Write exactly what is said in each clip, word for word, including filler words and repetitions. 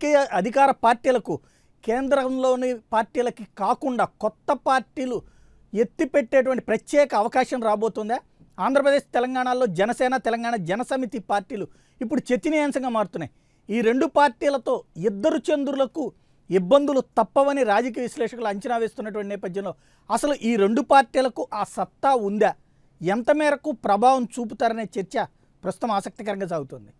ఇప్పటికే అధికార పార్టీలకు కేంద్రంలోని పార్టీలకి కాకుండా కొత్త పార్టీలు ఎత్తిపెట్టేటువంటి ప్రత్యేక అవకాశం రాబోతుందా? ఆంధ్రప్రదేశ్ తెలంగాణలో జనసేన తెలంగాణ జనసమితి పార్టీలు ఇప్పుడు చతినీయాంశంగా మారుతున్నాయి. ఈ రెండు పార్టీలతో ఇద్దరు చంద్రులకు ఇబ్బందులు తప్పవని రాజకీయ విశ్లేషకులు అంచనా వేస్తున్నటువంటి నేపథ్యంలో అసలు ఈ రెండు పార్టీలకు ఆ సత్తా ఉందా, ఎంత మేరకు ప్రభావం చూపుతారనే చర్చ ప్రస్తుతం ఆసక్తికరంగా సాగుతుంది.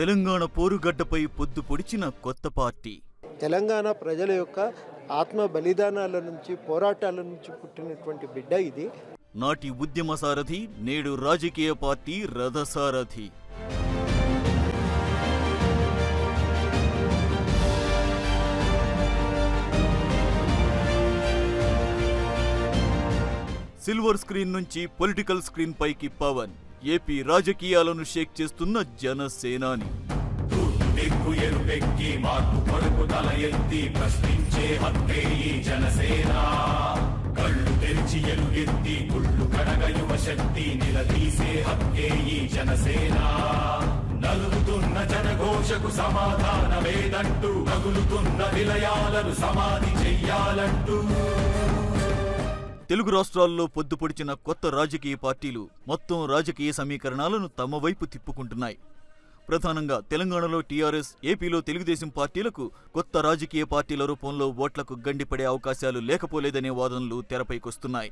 తెలంగాణ పోరుగడ్డపై పొద్దు పొడిచిన కొత్త పార్టీ, తెలంగాణ ప్రజల యొక్క ఆత్మ బలిదానాల నుంచి పోరాటాల నుంచి పుట్టినటువంటి బిడ్డ ఇది. నాటి ఉద్యమ సారథి, నేడు రాజకీయ పార్టీ రథసారథి. సిల్వర్ స్క్రీన్ నుంచి పొలిటికల్ స్క్రీన్ పైకి పవన్, ఏపీ రాజకీయాలను షేక్ చేస్తున్న జనసేనాని. నలుగుతున్న జనఘోషకు సమాధానమేదంటూ నగులుతున్న నిలయాలను సమాధి చెయ్యాలంటూ తెలుగు రాష్ట్రాల్లో పొద్దుపొడిచిన కొత్త రాజకీయ పార్టీలు మొత్తం రాజకీయ సమీకరణాలను తమ వైపు తిప్పుకుంటున్నాయి. ప్రధానంగా తెలంగాణలో టీఆర్ఎస్, ఏపీలో తెలుగుదేశం పార్టీలకు కొత్త రాజకీయ పార్టీల రూపంలో ఓట్లకు గండిపడే అవకాశాలు లేకపోలేదనే వాదనలు తెరపైకొస్తున్నాయి.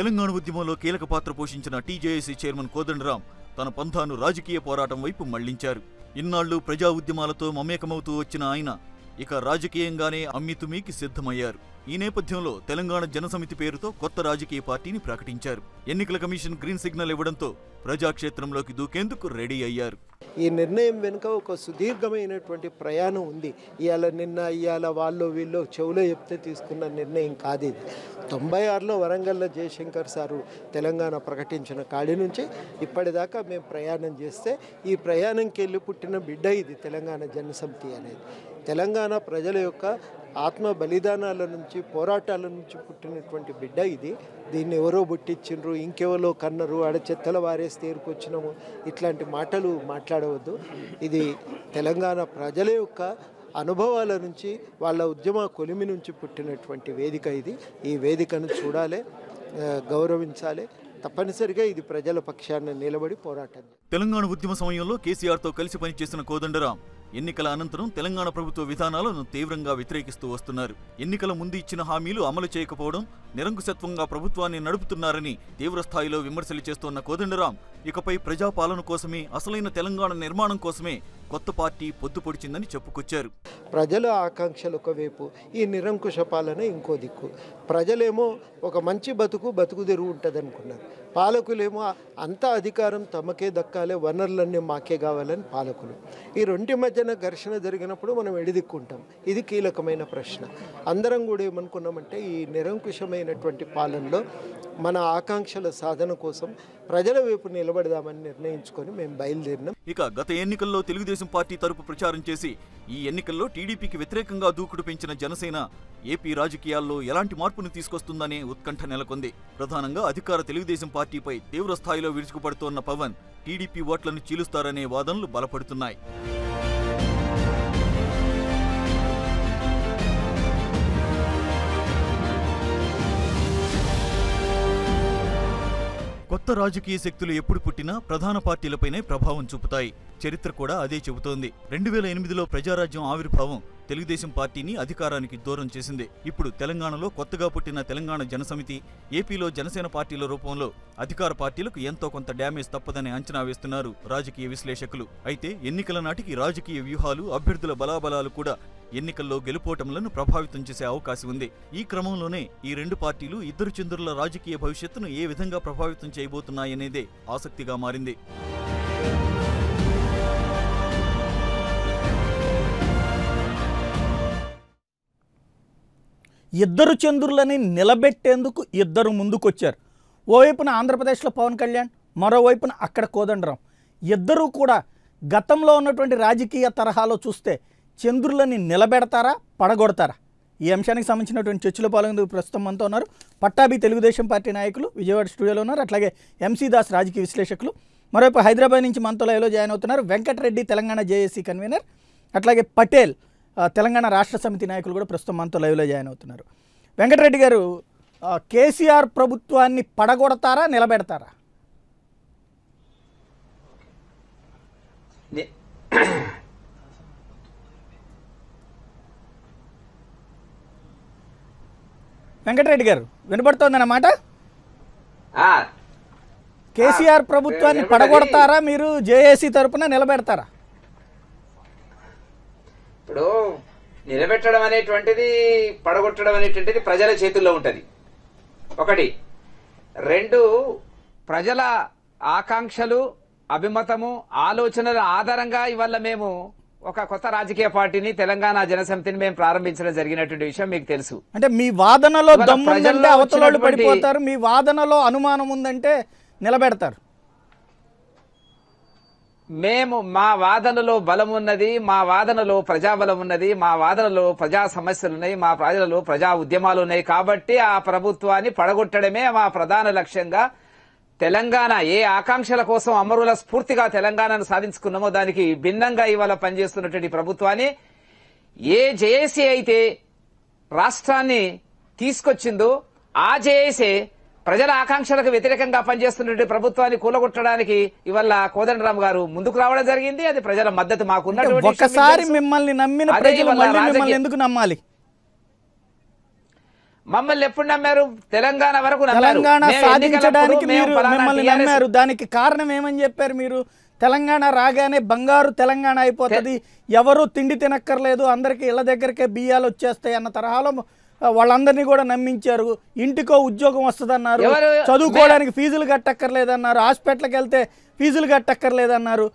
తెలంగాణ ఉద్యమంలో కీలక పాత్ర పోషించిన టీజేఏసీ చైర్మన్ కోదండరాం తన పంథాను రాజకీయ పోరాటం వైపు మళ్లించారు. ఇన్నాళ్లు ప్రజా ఉద్యమాలతో మమేకమవుతూ వచ్చిన ఆయన ఇక రాజకీయంగానే అమ్మితుమీకి సిద్ధమయ్యారు. ఈ నేపథ్యంలో తెలంగాణ జనసమితి పేరుతో కొత్త రాజకీయ పార్టీని ప్రకటించారు. ఎన్నికల కమిషన్ గ్రీన్ సిగ్నల్ ఇవ్వడంతో ప్రజాక్షేత్రంలోకి దూకేందుకు రెడీ అయ్యారు. ఈ నిర్ణయం వెనుక ఒక సుదీర్ఘమైనటువంటి ప్రయాణం ఉంది. ఇవాళ నిన్న ఇవాళ వాళ్ళు వీళ్ళు చెవులో చెప్తే తీసుకున్న నిర్ణయం కాదు ఇది. తొంభై ఆరులో వరంగల్లో జయశంకర్ సారు తెలంగాణ ప్రకటించిన కాడి నుంచి ఇప్పటిదాకా మేము ప్రయాణం చేస్తే ఈ ప్రయాణంకి వెళ్ళి పుట్టిన బిడ్డ ఇది తెలంగాణ జనసమితి అనేది. తెలంగాణ ప్రజల యొక్క ఆత్మ బలిదానాల నుంచి పోరాటాల నుంచి పుట్టినటువంటి బిడ్డ ఇది. దీన్ని ఎవరో బుట్టించు, ఇంకెవరో కన్నరు, ఆడ చెత్తల వారేసి తేరుకొచ్చినాము, ఇట్లాంటి మాటలు మాట్లాడవద్దు. ఇది తెలంగాణ ప్రజల యొక్క అనుభవాల నుంచి, వాళ్ళ ఉద్యమ కొలిమి నుంచి పుట్టినటువంటి వేదిక ఇది. ఈ వేదికను చూడాలి, గౌరవించాలి, తప్పనిసరిగా ఇది ప్రజల పక్షాన నిలబడి పోరాటం. తెలంగాణ ఉద్యమ సమయంలో కేసీఆర్తో కలిసి పనిచేసిన కోదండరాం ఎన్నికల అనంతరం తెలంగాణ ప్రభుత్వ విధానాలను తీవ్రంగా వ్యతిరేకిస్తూ వస్తున్నారు. ఎన్నికల ముందు ఇచ్చిన హామీలు అమలు చేయకపోవడం, నిరంకుశత్వంగా ప్రభుత్వాన్ని నడుపుతున్నారని తీవ్రస్థాయిలో విమర్శలు చేస్తున్న కోదండరాం ఇకపై ప్రజాపాలన కోసమే, అసలైన తెలంగాణ నిర్మాణం కోసమే కొత్త పార్టీ పొద్దు పొడిచిందని చెప్పుకొచ్చారు. ప్రజల ఆకాంక్షలు ఒకవైపు, ఈ నిరంకుశ పాలన ఇంకో దిక్కు. ప్రజలేమో ఒక మంచి బతుకు బతుకు తెరువు ఉంటుంది అనుకున్నారు, పాలకులేమో అంతా అధికారం తమకే దక్కాలి, వనరులన్నీ మాకే కావాలని పాలకులు. ఈ రెంటి మధ్యన ఘర్షణ జరిగినప్పుడు మనం ఎడిదిక్కుంటాం. ఇది కీలకమైన ప్రశ్న. అందరం కూడా ఏమనుకున్నామంటే ఈ నిరంకుశమైనటువంటి పాలనలో మన ఆకాంక్షల సాధన కోసం ప్రజల వైపు నిలబడదామని నిర్ణయించుకొని మేము బయలుదేరినాం. ఇక గత ఎన్నికల్లో తెలుగుదేశం పార్టీ తరపు ప్రచారం చేసి ఈ ఎన్నికల్లో టీడీపీకి వ్యతిరేకంగా దూకుడు పెంచిన జనసేన ఏపీ రాజకీయాల్లో ఎలాంటి మార్పును తీసుకొస్తుందనే ఉత్కంఠ నెలకొంది. ప్రధానంగా అధికార తెలుగుదేశం పార్టీపై తీవ్ర స్థాయిలో విరుచుకుపడుతోన్న పవన్ టీడీపీ ఓట్లను చీలుస్తారనే వాదనలు బలపడుతున్నాయి. కొత్త రాజకీయ శక్తులు ఎప్పుడు పుట్టినా ప్రధాన పార్టీలపైనే ప్రభావం చూపుతాయి. చరిత్ర కూడా అదే చెబుతోంది. రెండు వేల ఎనిమిదిలో ప్రజారాజ్యం ఆవిర్భావం తెలుగుదేశం పార్టీని అధికారానికి దూరం చేసింది. ఇప్పుడు తెలంగాణలో కొత్తగా పుట్టిన తెలంగాణ జనసమితి, ఏపీలో జనసేన పార్టీల రూపంలో అధికార పార్టీలకు ఎంతో కొంత డ్యామేజ్ తప్పదని అంచనా వేస్తున్నారు రాజకీయ విశ్లేషకులు. అయితే ఎన్నికల నాటికి రాజకీయ వ్యూహాలు, అభ్యర్థుల బలాబలాలు కూడా ఎన్నికల్లో గెలుపోటములను ప్రభావితం చేసే అవకాశం ఉంది. ఈ క్రమంలోనే ఈ రెండు పార్టీలు ఇద్దరు చంద్రుల రాజకీయ భవిష్యత్తును ఏ విధంగా ప్రభావితం చేయబోతున్నాయనేదే ఆసక్తిగా మారింది. ఇద్దరు చంద్రులని నిలబెట్టేందుకు ఇద్దరు ముందుకొచ్చారు. ఓవైపున ఆంధ్రప్రదేశ్లో పవన్ కళ్యాణ్, మరోవైపున అక్కడ కోదండరాం. ఇద్దరూ కూడా గతంలో ఉన్నటువంటి రాజకీయ తరహాలో చూస్తే చంద్రులని నిలబెడతారా పడగొడతారా? ఈ అంశానికి సంబంధించినటువంటి చర్చలో పాల్గొనేందుకు ప్రస్తుతం మనతో ఉన్నారు పట్టాభి తెలుగుదేశం పార్టీ నాయకులు, విజయవాడ స్టూడియోలో ఉన్నారు. అట్లాగే ఎంసీ దాస్ రాజకీయ విశ్లేషకులు. మరోవైపు హైదరాబాద్ నుంచి మనతో లైవ్లో జాయిన్ అవుతున్నారు వెంకటరెడ్డి, తెలంగాణ జేఏసీ కన్వీనర్. అట్లాగే పటేల్, తెలంగాణ రాష్ట్ర సమితి నాయకులు కూడా ప్రస్తుతం మనతో లైవ్లో జాయిన్ అవుతున్నారు. వెంకటరెడ్డి గారు, కేసీఆర్ ప్రభుత్వాన్ని పడగొడతారా నిలబెడతారా? వెంకటరెడ్డి గారు, వినపడుతోందన్నమాట. కేసీఆర్ ప్రభుత్వాన్ని పడగొడతారా మీరు జేఏసీ తరఫున నిలబెడతారా? ఇప్పుడు నిలబెట్టడం అనేటువంటిది, పడగొట్టడం అనేటువంటిది ప్రజల చేతుల్లో ఉంటుంది. ఒకటి, రెండు, ప్రజల ఆకాంక్షలు, అభిమతము, ఆలోచనల ఆధారంగా ఇవాళ మేము ఒక కొత్త రాజకీయ పార్టీని, తెలంగాణ జనసమితిని మేము ప్రారంభించడం జరిగినటువంటి విషయం మీకు తెలుసు. అంటే మీ వాదనలో దమ్ము ఉందంటే అవతలోళ్ళు పడిపోతారు, మీ వాదనలో అనుమానం ఉందంటే నిలబెడతారు. మేము మా వాదనలో బలం ఉన్నది, మా వాదనలో ప్రజాబలం ఉన్నది, మా వాదనలో ప్రజా సమస్యలున్నాయి, మా ప్రజలలో ప్రజా ఉద్యమాలు ఉన్నాయి. కాబట్టి ఆ ప్రభుత్వాన్ని పడగొట్టడమే మా ప్రధాన లక్ష్యంగా తెలంగాణ ఏ ఆకాంక్షల కోసం అమరుల స్ఫూర్తిగా తెలంగాణను సాధించుకున్నామో దానికి భిన్నంగా ఇవాళ పనిచేస్తున్నటువంటి ప్రభుత్వాన్ని ఏ జేఏసీ అయితే రాష్ట్రాన్ని తీసుకొచ్చిందో ఆ జేఏసీ ప్రజల ఆకాంక్షలకు వ్యతిరేకంగా పనిచేస్తున్న ప్రభుత్వాన్ని కూలగొట్టడానికి ఇవాళ కోదండరాం గారు ముందుకు రావడం జరిగింది. అది ప్రజల మద్దతు మాకున్నటువంటి. ఒకసారి మిమ్మల్ని నమ్మిన ప్రజలు మళ్ళీ ఎందుకు నమ్మాలి? మమ్మల్ని ఎప్పుడు నమ్మారు? తెలంగాణ వరకు తెలంగాణ సాధించడానికి మీరు మిమ్మల్ని నమ్మారు. దానికి కారణం ఏమని చెప్పారు మీరు? తెలంగాణ రాగానే బంగారు తెలంగాణ అయిపోతుంది, ఎవరు తిండి తినక్కర్లేదు, అందరికి ఇళ్ల దగ్గరకే బియ్యాలు వచ్చేస్తాయి అన్న తరహాలో వాళ్ళందరినీ కూడా నమ్మించారు. ఇంటికో ఉద్యోగం వస్తుందన్నారు, చదువుకోవడానికి ఫీజులు కట్టక్కర్లేదన్నారు, హాస్పిటల్కి వెళ్తే ఫీజులు కట్టక్కర్లేదన్నారు,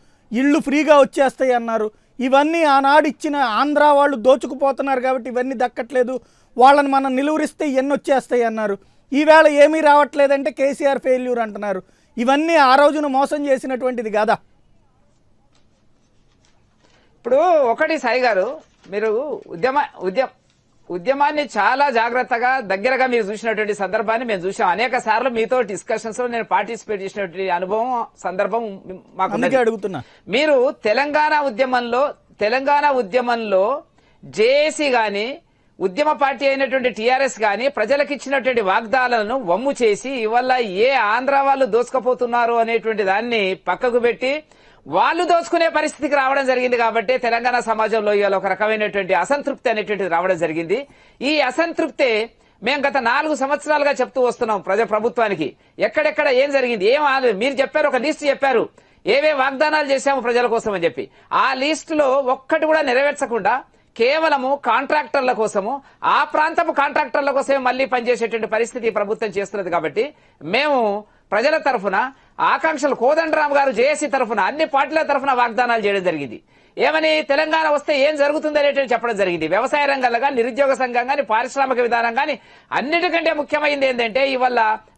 ఇళ్ళు ఫ్రీగా వచ్చేస్తాయి అన్నారు. ఇవన్నీ ఆనాడు ఇచ్చిన ఆంధ్ర వాళ్ళు దోచుకుపోతున్నారు కాబట్టి ఇవన్నీ దక్కట్లేదు, వాళ్ళని మనం నిలువరిస్తే ఎన్ని వచ్చేస్తాయి అన్నారు. ఈవేళ ఏమీ రావట్లేదంటే కేసీఆర్ ఫెయిల్యూర్ అంటున్నారు. ఇవన్నీ ఆ రోజున మోసం చేసినటువంటిది కాదా? ఇప్పుడు ఒకటి సాయి గారు, మీరు ఉద్యమ ఉద్యమ ఉద్యమాన్ని చాలా జాగ్రత్తగా దగ్గరగా మీరు చూసినటువంటి సందర్భాన్ని మేము చూసాం. అనేక సార్లు మీతో డిస్కషన్స్ లో నేను పార్టిసిపేట్ చేసినటువంటి అనుభవం, సందర్భం మాకు అడుగుతున్నా. మీరు తెలంగాణ ఉద్యమంలో తెలంగాణ ఉద్యమంలో జేఏసీ గాని, ఉద్యమ పార్టీ అయినటువంటి టీఆర్ఎస్ గాని ప్రజలకు ఇచ్చినటువంటి వాగ్దానాలను వమ్ము చేసి ఇవల్ల ఏ ఆంధ్ర వాళ్ళు దోసుకపోతున్నారు అనేటువంటి దాన్ని పక్కకు పెట్టి వాళ్ళు దోచుకునే పరిస్థితికి రావడం జరిగింది. కాబట్టి తెలంగాణ సమాజంలో ఇవాళ ఒక రకమైనటువంటి అసంతృప్తి అనేటువంటిది రావడం జరిగింది. ఈ అసంతృప్తే మేము గత నాలుగు సంవత్సరాలుగా చెప్తూ వస్తున్నాం ప్రజా ప్రభుత్వానికి. ఎక్కడెక్కడ ఏం జరిగింది, ఏం మీరు చెప్పారు, ఒక లిస్ట్ చెప్పారు, ఏవే వాగ్దానాలు చేశాము ప్రజల కోసం అని చెప్పి. ఆ లిస్టులో ఒక్కటి కూడా నెరవేర్చకుండా కేవలము కాంట్రాక్టర్ల కోసము, ఆ ప్రాంతపు కాంట్రాక్టర్ల కోసమే మళ్లీ పనిచేసేటువంటి పరిస్థితి ప్రభుత్వం చేస్తున్నది. కాబట్టి మేము ప్రజల తరఫున ఆకాంక్షలు, కోదండరాం గారు జేఏసీ తరఫున, అన్ని పార్టీల తరఫున వాగ్దానాలు చేయడం జరిగింది. ఏమని? తెలంగాణ వస్తే ఏం జరుగుతుంది అనేటువంటి చెప్పడం జరిగింది. వ్యవసాయ రంగంలో కానీ, నిరుద్యోగ సంఘం కానీ, పారిశ్రామిక విధానం కానీ, అన్నిటికంటే ముఖ్యమైనది ఏంటంటే ఇవాళ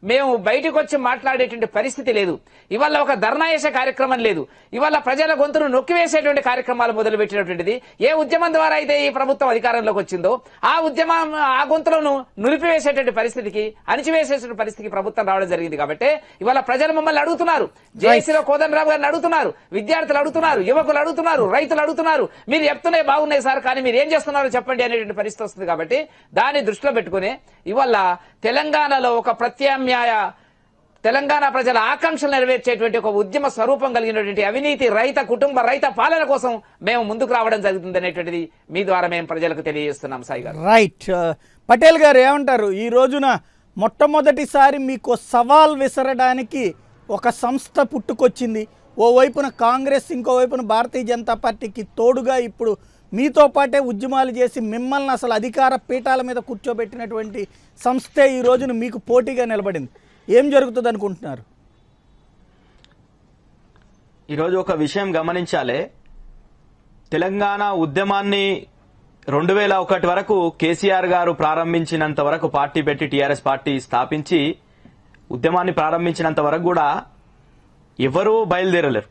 మేము బయటకు వచ్చి మాట్లాడేటువంటి పరిస్థితి లేదు. ఇవాళ ఒక ధర్నా చేసే కార్యక్రమం లేదు. ఇవాళ ప్రజల గొంతును నొక్కివేసేటువంటి కార్యక్రమాలు మొదలుపెట్టినటువంటిది. ఏ ఉద్యమం ద్వారా అయితే ఈ ప్రభుత్వం అధికారంలోకి వచ్చిందో ఆ ఉద్యమం, ఆ గొంతులను నులిపివేసేటువంటి పరిస్థితికి, అణిచివేసేటువంటి పరిస్థితికి ప్రభుత్వం రావడం జరిగింది. కాబట్టి ఇవాళ ప్రజలు మమ్మల్ని అడుగుతున్నారు, జేఏసీలో కోదండరాం గారిని అడుగుతున్నారు, విద్యార్థులు అడుగుతున్నారు, యువకులు అడుగుతున్నారు, రైతులు అడుగుతున్నారు, మీరు చెప్తున్నాయి బాగున్నాయి సార్, కానీ మీరు ఏం చేస్తున్నారో చెప్పండి అనేటువంటి పరిస్థితి వస్తుంది. కాబట్టి దాన్ని దృష్టిలో పెట్టుకుని ఇవాళ తెలంగాణలో ఒక ప్రత్యామ్నాయ, తెలంగాణ ప్రజల ఆకాంక్షలు నెరవేర్చేటువంటి ఒక ఉద్యమ స్వరూపం కలిగినటువంటి అవినీతి రైత కుటుంబ, రైత పాలన కోసం మేము ముందుకు రావడం జరుగుతుంది అనేటువంటిది మీ ద్వారా మేము ప్రజలకు తెలియజేస్తున్నాం సాయి గారు. రైట్, పటేల్ గారు ఏమంటారు? ఈ రోజున మొట్టమొదటిసారి మీకు సవాల్ విసరడానికి ఒక సంస్థ పుట్టుకొచ్చింది. ఓవైపున కాంగ్రెస్, ఇంకోవైపున భారతీయ జనతా పార్టీకి తోడుగా ఇప్పుడు మీతో పాటే ఉద్యమాలు చేసి మిమ్మల్ని అసలు అధికార పీఠాల మీద కూర్చోబెట్టినటువంటి సంస్థే ఈ రోజున మీకు పోటీగా నిలబడింది. ఏం జరుగుతుంది అనుకుంటున్నారు? ఈరోజు ఒక విషయం గమనించాలి. తెలంగాణ ఉద్యమాన్ని రెండు వేల ఒకటి వరకు కేసీఆర్ గారు ప్రారంభించినంత వరకు, పార్టీ పెట్టి టీఆర్ఎస్ పార్టీ స్థాపించి ఉద్యమాన్ని ప్రారంభించినంత వరకు కూడా ఎవరూ బయలుదేరలేరు.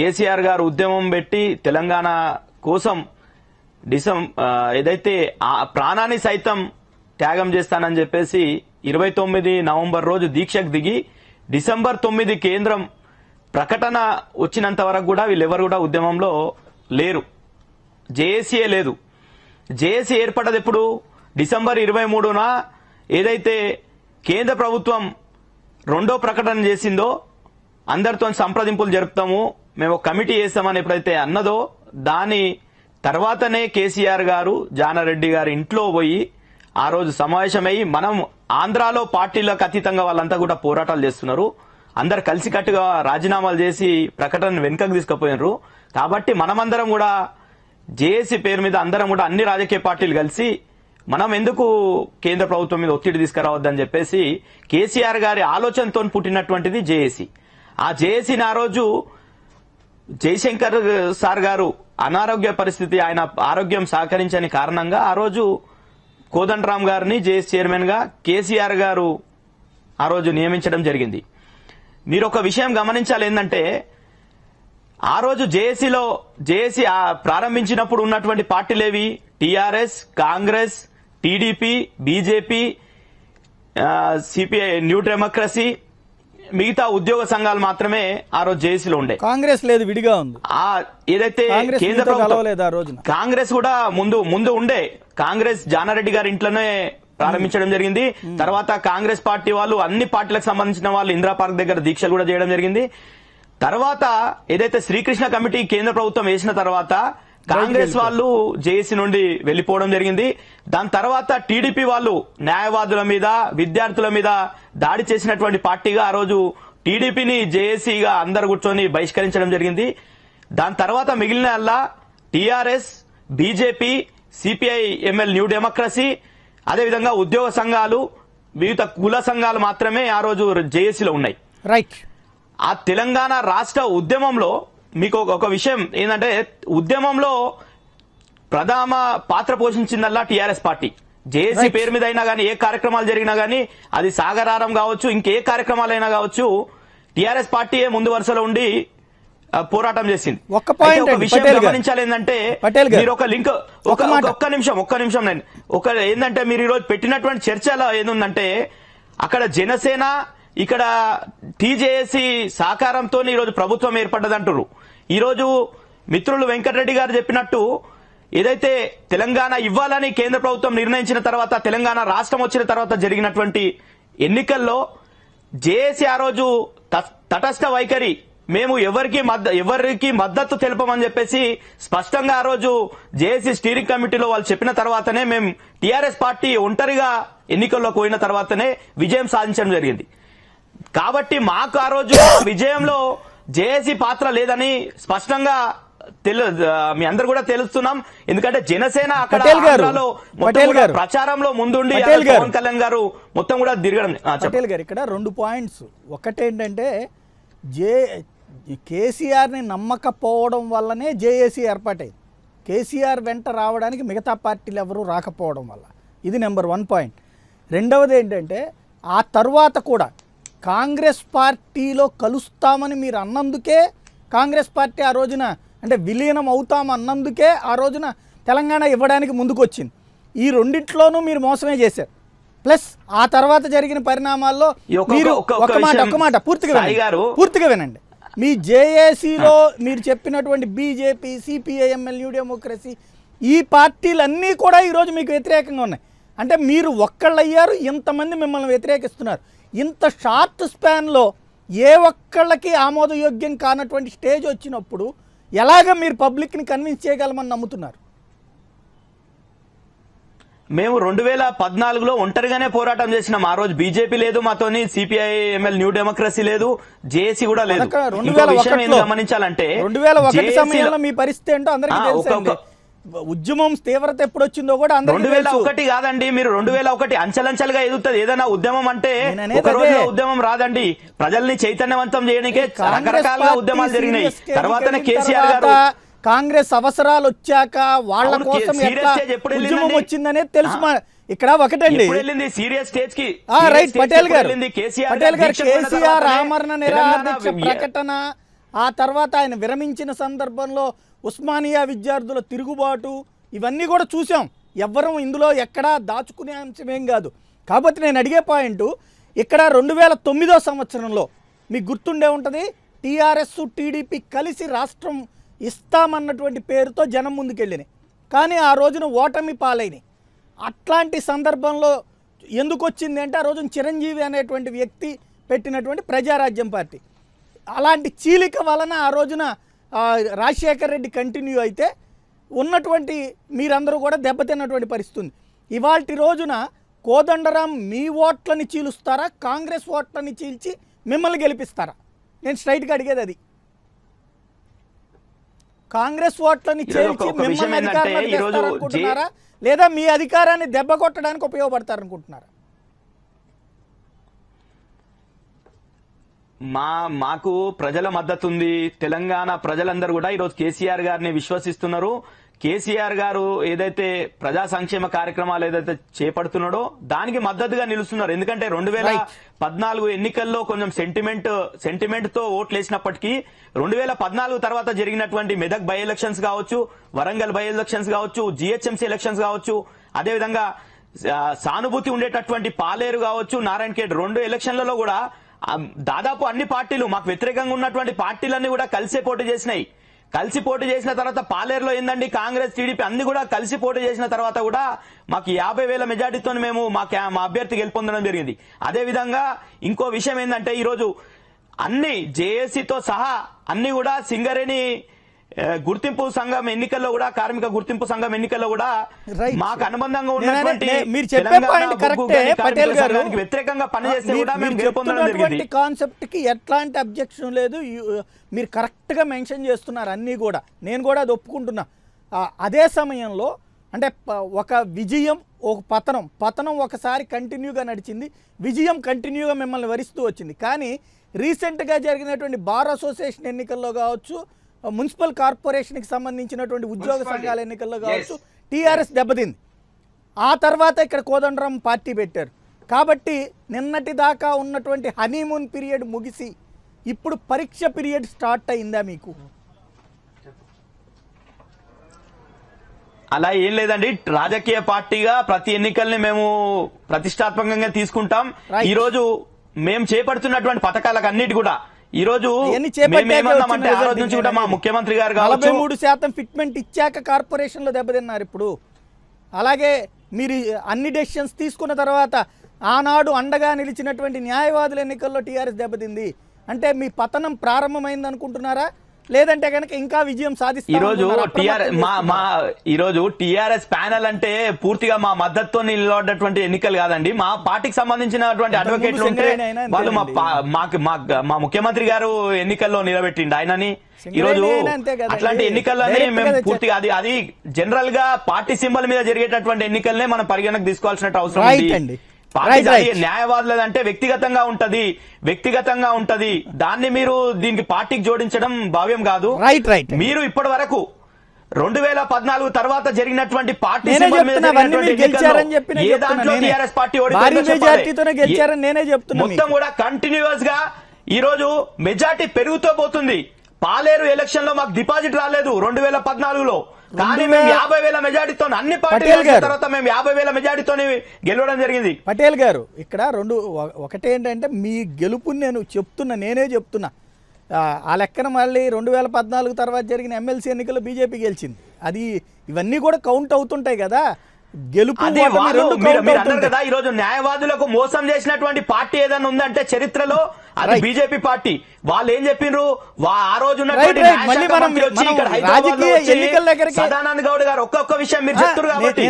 కేసీఆర్ గారు ఉద్యమం పెట్టి తెలంగాణ కోసం డిసెంబర్ ఏదైతే ప్రాణాన్ని సైతం త్యాగం చేస్తానని చెప్పేసి ఇరవై తొమ్మిది నవంబర్ రోజు దీక్షకు దిగి డిసెంబర్ తొమ్మిది కేంద్రం ప్రకటన వచ్చినంత వరకు కూడా వీళ్ళెవరు కూడా ఉద్యమంలో లేరు. జేఏసీఏ లేదు. జేఏసీ ఏర్పడదు ఎప్పుడు? డిసెంబర్ ఇరవై మూడున ఏదైతే కేంద్ర ప్రభుత్వం రెండో ప్రకటన చేసిందో, అందరితో సంప్రదింపులు జరుపుతాము, మేము కమిటీ చేస్తామని ఎప్పుడైతే అన్నదో, దాని తర్వాతనే కేసీఆర్ గారు జానారెడ్డి గారి ఇంట్లో పోయి ఆ రోజు సమావేశమై మనం ఆంధ్రాలో పార్టీలకు అతీతంగా వాళ్ళంతా కూడా పోరాటాలు చేస్తున్నారు, అందరు కలిసికట్టుగా రాజీనామాలు చేసి ప్రకటన వెనుకకు తీసుకుపోయినారు, కాబట్టి మనమందరం కూడా జేఏసీ పేరు మీద అందరం కూడా అన్ని రాజకీయ పార్టీలు కలిసి మనం ఎందుకు కేంద్ర ప్రభుత్వం మీద ఒత్తిడి తీసుకురావద్దని చెప్పేసి కేసీఆర్ గారి ఆలోచనతో పుట్టినటువంటిది జేఏసీ. ఆ జేఏసీని ఆ రోజు జయశంకర్ సార్ గారు అనారోగ్య పరిస్థితి, ఆయన ఆరోగ్యం సహకరించని కారణంగా ఆ రోజు కోదండరాం గారిని జేఏసీ చైర్మన్ గా కేసీఆర్ గారు ఆ రోజు నియమించడం జరిగింది. మీరు ఒక విషయం గమనించాలి, ఏంటంటే ఆ రోజు జేఏసీలో జేఏసీ ప్రారంభించినప్పుడు ఉన్నటువంటి పార్టీలేవి? TRS, Congress, TDP, BJP, CPI, new democracy, మిగతా ఉద్యోగ సంఘాలు మాత్రమే ఆ రోజు జేఏసీలో ఉండే. కాంగ్రెస్ లేదు, విడిగా ఉంది. ఆ ఏదైతే కేంద్ర ప్రభుత్వం కాంగ్రెస్ కూడా ముందు ముందు ఉండే, కాంగ్రెస్ జానారెడ్డి గారి ఇంట్లోనే ప్రారంభించడం జరిగింది. తర్వాత కాంగ్రెస్ పార్టీ వాళ్ళు అన్ని పార్టీలకు సంబంధించిన వాళ్ళు ఇందిరా పార్క్ దగ్గర దీక్షలు కూడా చేయడం జరిగింది. తర్వాత ఏదైతే శ్రీకృష్ణ కమిటీ కేంద్ర ప్రభుత్వం వేసిన తర్వాత కాంగ్రెస్ వాళ్ళు జేఏసీ నుండి వెళ్లిపోవడం జరిగింది. దాని తర్వాత టీడీపీ వాళ్ళు న్యాయవాదుల మీద, విద్యార్థుల మీద దాడి చేసినటువంటి పార్టీగా ఆ రోజు టీడీపీని జేఏసీగా అందరు కూర్చొని బహిష్కరించడం జరిగింది. దాని తర్వాత మిగిలిన TRS, BJP, CPI ML, new democracy, అదేవిధంగా ఉద్యోగ సంఘాలు, వివిధ కుల సంఘాలు మాత్రమే ఆ రోజు జేఏసీలో ఉన్నాయి. రైట్. ఆ తెలంగాణ రాష్ట్ర ఉద్యమంలో మీకు ఒక విషయం ఏంటంటే, ఉద్యమంలో ప్రధాన పాత్ర పోషించిందల్లా టీఆర్ఎస్ పార్టీ. జేఏసీ పేరు మీద అయినా కానీ ఏ కార్యక్రమాలు జరిగినా కానీ, అది సాగరారం కావచ్చు, ఇంకే కార్యక్రమాలైనా కావచ్చు, టీఆర్ఎస్ పార్టీయే ముందు వరుసలో ఉండి పోరాటం చేసింది. ఒక విషయం గమనించాలి ఏంటంటే, మీరు ఒక లింక్ ఒక ఒక్క నిమిషం ఒక్క నిమిషం నేను ఒక ఏంటంటే మీరు ఈరోజు పెట్టినటువంటి చర్చలో ఏముందంటే, అక్కడ జనసేన, ఇక్కడ టీజేఏసీ సహకారంతో ఈరోజు ప్రభుత్వం ఏర్పడ్డదంటారు. ఈరోజు మిత్రులు వెంకటరెడ్డి గారు చెప్పినట్టు ఏదైతే తెలంగాణ ఇవ్వాలని కేంద్ర ప్రభుత్వం నిర్ణయించిన తర్వాత, తెలంగాణ రాష్ట్రం వచ్చిన తర్వాత జరిగినటువంటి ఎన్నికల్లో జేఏసీ ఆ రోజు తటస్థ వైఖరి, మేము ఎవరికి ఎవరికి మద్దతు తెలపమని చెప్పేసి స్పష్టంగా ఆ రోజు జేఏసీ స్టీరింగ్ కమిటీలో వాళ్ళు చెప్పిన తర్వాతనే, మేము టీఆర్ఎస్ పార్టీ ఒంటరిగా ఎన్నికల్లో పోయిన తర్వాతనే విజయం సాధించడం జరిగింది. కాబట్టి మాకు ఆ రోజు విజయంలో జేఏసీ పాత్ర లేదని స్పష్టంగా మీ అందరు కూడా తెలుస్తున్నాం. ఎందుకంటే జనసేన అక్కడ ప్రచారంలో ముందుండి పవన్ కళ్యాణ్ గారు మొత్తం కూడా తిరగడం. పటేల్ గారు, ఇక్కడ రెండు పాయింట్స్. ఒకటేంటంటే, జే కేసీఆర్ ని నమ్మకపోవడం వల్లనే జేఏసీ ఏర్పాటైంది. కేసీఆర్ వెంట రావడానికి మిగతా పార్టీలు ఎవరు రాకపోవడం వల్ల, ఇది నెంబర్ వన్ పాయింట్. రెండవది ఏంటంటే, ఆ తర్వాత కూడా కాంగ్రెస్ పార్టీలో కలుస్తామని మీరు అన్నందుకే, కాంగ్రెస్ పార్టీ ఆ రోజున అంటే విలీనం అవుతామన్నందుకే ఆ రోజున తెలంగాణ ఇవ్వడానికి ముందుకు వచ్చింది. ఈ రెండింటిలోనూ మీరు మోసమే చేశారు. ప్లస్ ఆ తర్వాత జరిగిన పరిణామాల్లో మీరు ఒక మాట ఒక మాట పూర్తిగా పూర్తిగా వినండి. మీ జేఏసీలో మీరు చెప్పినటువంటి బీజేపీ, సిపిఐఎంఎల్, న్యూ డెమోక్రసీ, ఈ పార్టీలన్నీ కూడా ఈరోజు మీకు వ్యతిరేకంగా ఉన్నాయి. అంటే మీరు ఒక్కళ్ళు అయ్యారు, ఇంతమంది మిమ్మల్ని వ్యతిరేకిస్తున్నారు. ఇంత షార్ట్ స్పాన్లో ఏ ఒక్కళ్ళకి ఆమోదయోగ్యం కానటువంటి స్టేజ్ వచ్చినప్పుడు ఎలాగ మీరు పబ్లిక్ని కన్విన్స్ చేయగలమని నమ్ముతున్నారు? మేము రెండు వేల పద్నాలుగులో ఒంటరిగానే పోరాటం చేసినాం. ఆ రోజు బీజేపీ లేదు మాతోని, సిపిఐ ఎంఎల్, న్యూ డెమోక్రసీ లేదు, జేఏసీ కూడా లేదు. ఇంకో విషయం ఏం గమనించాలంటే, రెండు వేల ఒకటి సమయంలో మీ పరిస్థితి ఏంటో అందరికీ తెలుసు. ఉద్యమం తీవ్రత ఎప్పుడు వచ్చిందో కూడా రెండు వేల ఒకటి కాదండి, మీరు రెండు వేల ఒకటి అంచెలంచెలుగా ఎదుగుతుంది. ఏదైనా ఉద్యమం అంటే ఒక రోజులో ఉద్యమం రాదండి, ప్రజల్ని చైతన్యవంతం చేయడానికే రకరకాలుగా ఉద్యమాలు జరిగినాయి. తర్వాతనే కేసీఆర్ గారు కాంగ్రెస్ అవసరాలు వచ్చాక వాళ్ళ కోసం ఉద్యమం వచ్చిందనే తెలుసు. ఇక్కడ ఒకటండి, సీరియస్ స్టేజ్ కి రైట్ పటేల్ గారు, పటేల్ గారు కేసీఆర్ ఆమరణ నిరాహార ప్రకటన ఆ తర్వాత ఆయన విరమించిన సందర్భంలో ఉస్మానియా విద్యార్థుల తిరుగుబాటు ఇవన్నీ కూడా చూసాం. ఎవ్వరం ఇందులో ఎక్కడా దాచుకునే అంశమేం కాదు. కాబట్టి నేను అడిగే పాయింట్ ఇక్కడ రెండు వేల తొమ్మిదో సంవత్సరంలో మీకు గుర్తుండే ఉంటుంది, టీఆర్ఎస్ టీడీపీ కలిసి రాష్ట్రం ఇస్తామన్నటువంటి పేరుతో జనం ముందుకెళ్ళినాయి, కానీ ఆ రోజున ఓటమి పాలైనాయి. అట్లాంటి సందర్భంలో ఎందుకు వచ్చింది అంటే ఆ రోజున చిరంజీవి అనేటువంటి వ్యక్తి పెట్టినటువంటి ప్రజారాజ్యం పార్టీ, అలాంటి చీలిక వలన ఆ రోజున రాజశేఖర రెడ్డి కంటిన్యూ అయితే ఉన్నటువంటి మీరందరూ కూడా దెబ్బతిన్నటువంటి పరిస్థితి ఉంది. ఇవాళ రోజున కోదండరాం మీ ఓట్లని చీలుస్తారా, కాంగ్రెస్ ఓట్లని చీల్చి మిమ్మల్ని గెలిపిస్తారా? నేను స్ట్రైట్గా అడిగేది అది. కాంగ్రెస్ ఓట్లని చేర్చి మిమ్మల్ని అధికారాన్ని అనుకుంటున్నారా, లేదా మీ అధికారాన్ని దెబ్బ కొట్టడానికి ఉపయోగపడతారనుకుంటున్నారా? మా మాకు ప్రజల మద్దతు ఉంది. తెలంగాణ ప్రజలందరూ కూడా ఈరోజు కేసీఆర్ గారిని విశ్వసిస్తున్నారు. కేసీఆర్ గారు ఏదైతే ప్రజా సంక్షేమ కార్యక్రమాలు ఏదైతే చేపడుతున్నాడో దానికి మద్దతుగా నిలుస్తున్నారు. ఎందుకంటే రెండు వేల పద్నాలుగు ఎన్నికల్లో కొంచెం సెంటిమెంట్ సెంటిమెంట్ తో ఓట్లు వేసినప్పటికీ రెండు వేల పద్నాలుగు తర్వాత జరిగినటువంటి మెదక్ బై ఎలక్షన్స్ కావచ్చు, వరంగల్ బై ఎలక్షన్స్ కావచ్చు, జిహెచ్ఎంసీ ఎలక్షన్స్ కావచ్చు, అదేవిధంగా సానుభూతి ఉండేటటువంటి పాలేరు కావచ్చు, నారాయణ ఖేడ్ రెండు ఎలక్షన్లలో కూడా దాదాపు అన్ని పార్టీలు, మాకు వ్యతిరేకంగా ఉన్నటువంటి పార్టీలన్నీ కూడా కలిసే పోటీ చేసినాయి. కలిసి పోటీ చేసిన తర్వాత పాలేరులో ఏందండి కాంగ్రెస్ టీడీపీ అన్ని కూడా కలిసి పోటీ చేసిన తర్వాత కూడా మాకు యాభై వేల మెజార్టీతో మేము మా మా అభ్యర్థి గెలుపొందడం జరిగింది. అదేవిధంగా ఇంకో విషయం ఏంటంటే ఈరోజు అన్ని జేఏసీతో సహా అన్ని కూడా సింగరేణి గుర్తింపు సంఘం ఎన్నికల్లో కూడా, కార్మిక గుర్తింపు సంఘం ఎన్నికల్లో కూడా మాకు అనుబంధంగా ఉన్నటువంటి వ్యతిరేకంగా పనిచేస్తే కూడా మేము గెలుపొందడం. కాన్సెప్ట్ కి ఎట్లాంటి అబ్జెక్షన్ లేదు, మీరు కరెక్ట్ గా మెన్షన్ చేస్తున్నారు అన్ని కూడా, నేను కూడా అది ఒప్పుకుంటున్నా. అదే సమయంలో అంటే ఒక విజయం, ఒక పతనం, పతనం ఒకసారి కంటిన్యూగా నడిచింది, విజయం కంటిన్యూగా మిమ్మల్ని వరిస్తూ వచ్చింది. కానీ రీసెంట్ గా జరిగినటువంటి బార్ అసోసియేషన్ ఎన్నికల్లో కావచ్చు, మున్సిపల్ కార్పొరేషన్కి సంబంధించినటువంటి ఉద్యోగ సంఘాల ఎన్నికల్లో కావచ్చు టీఆర్ఎస్ దెబ్బతింది. ఆ తర్వాత ఇక్కడ కోదండరాం పార్టీ పెట్టారు. కాబట్టి నిన్నటి దాకా ఉన్నటువంటి హనీమూన్ పీరియడ్ ముగిసి ఇప్పుడు పరీక్ష పీరియడ్ స్టార్ట్ అయిందా మీకు? అలా ఏం లేదండి, రాజకీయ పార్టీగా ప్రతి ఎన్నికల్ని మేము ప్రతిష్టాత్మకంగా తీసుకుంటాం. ఈరోజు మేము చేపడుతున్నటువంటి పథకాలకు అన్నిటి కూడా ఈ రోజు ముఖ్యమంత్రి గారు నలభై మూడు శాతం ఫిట్మెంట్ ఇచ్చాక కార్పొరేషన్ లో దెబ్బతిన్నారు. ఇప్పుడు అలాగే మీరు అన్ని డెసిషన్స్ తీసుకున్న తర్వాత ఆనాడు అండగా నిలిచినటువంటి న్యాయవాదుల ఎన్నికల్లో టీఆర్ఎస్ దెబ్బతింది. అంటే మీ పతనం ప్రారంభమైంది అనుకుంటున్నారా, లేదంటే కనుక ఇంకా విజయం సాధిస్తారు? ఈరోజు టీఆర్ఎస్ మా మా ఈరోజు టీఆర్ఎస్ ప్యానెల్ అంటే పూర్తిగా మా మద్దతుతో నిలబడ్డటువంటి ఎన్నికలు కాదండి. మా పార్టీకి సంబంధించినటువంటి అడ్వకేట్లు ఉంటే వాళ్ళు మా ముఖ్యమంత్రి గారు ఎన్నికల్లో నిలబెట్టిండు ఆయనని. ఈరోజు అట్లాంటి ఎన్నికల్లోనే మేము పూర్తిగా అది అది జనరల్ గా పార్టీ సింబల్ మీద జరిగేటటువంటి ఎన్నికలనే మనం పరిగణకు తీసుకోవాల్సిన అవసరం ఉంది. పార్టీ న్యాయవాదులు అంటే వ్యక్తిగతంగా ఉంటది, వ్యక్తిగతంగా ఉంటది దాన్ని మీరు దీనికి పార్టీకి జోడించడం భావ్యం కాదు. మీరు ఇప్పటి వరకు రెండు వేల పద్నాలుగు తర్వాత జరిగినటువంటి పార్టీ టీఆర్ఎస్ పార్టీ మొత్తం కూడా కంటిన్యూస్ గా ఈ రోజు మెజార్టీ పెరుగుతూ పోతుంది. పాలేరు ఎలక్షన్ లో మాకు డిపాజిట్ రాలేదు రెండు వేల పద్నాలుగులో, కానీ మేము యాభై వేల మెజార్టీతో అన్ని పార్టీల తర్వాత మేము యాభై వేల మెజార్టీతో గెలవడం జరిగింది. పటేల్ గారు ఇక్కడ రెండు ఒకటేంటంటే మీ గెలుపుని నేను చెప్తున్నా, నేనే చెప్తున్నా ఆ లెక్కన మళ్ళీ రెండు వేల పద్నాలుగు తర్వాత జరిగిన ఎమ్మెల్సీ ఎన్నికలు బీజేపీ గెలిచింది. అది ఇవన్నీ కూడా కౌంట్ అవుతుంటాయి కదా. గెలుపు కదా ఈరోజు న్యాయవాదులకు మోసం చేసినటువంటి పార్టీ ఏదైనా ఉందంటే చరిత్రలో అది బీజేపీ పార్టీ. వాళ్ళు ఏం చెప్పిండ్రు ఆ రోజు సదానంద గౌడ్ గారు ఒక్కొక్క విషయం మీరు చెప్తారు కాబట్టి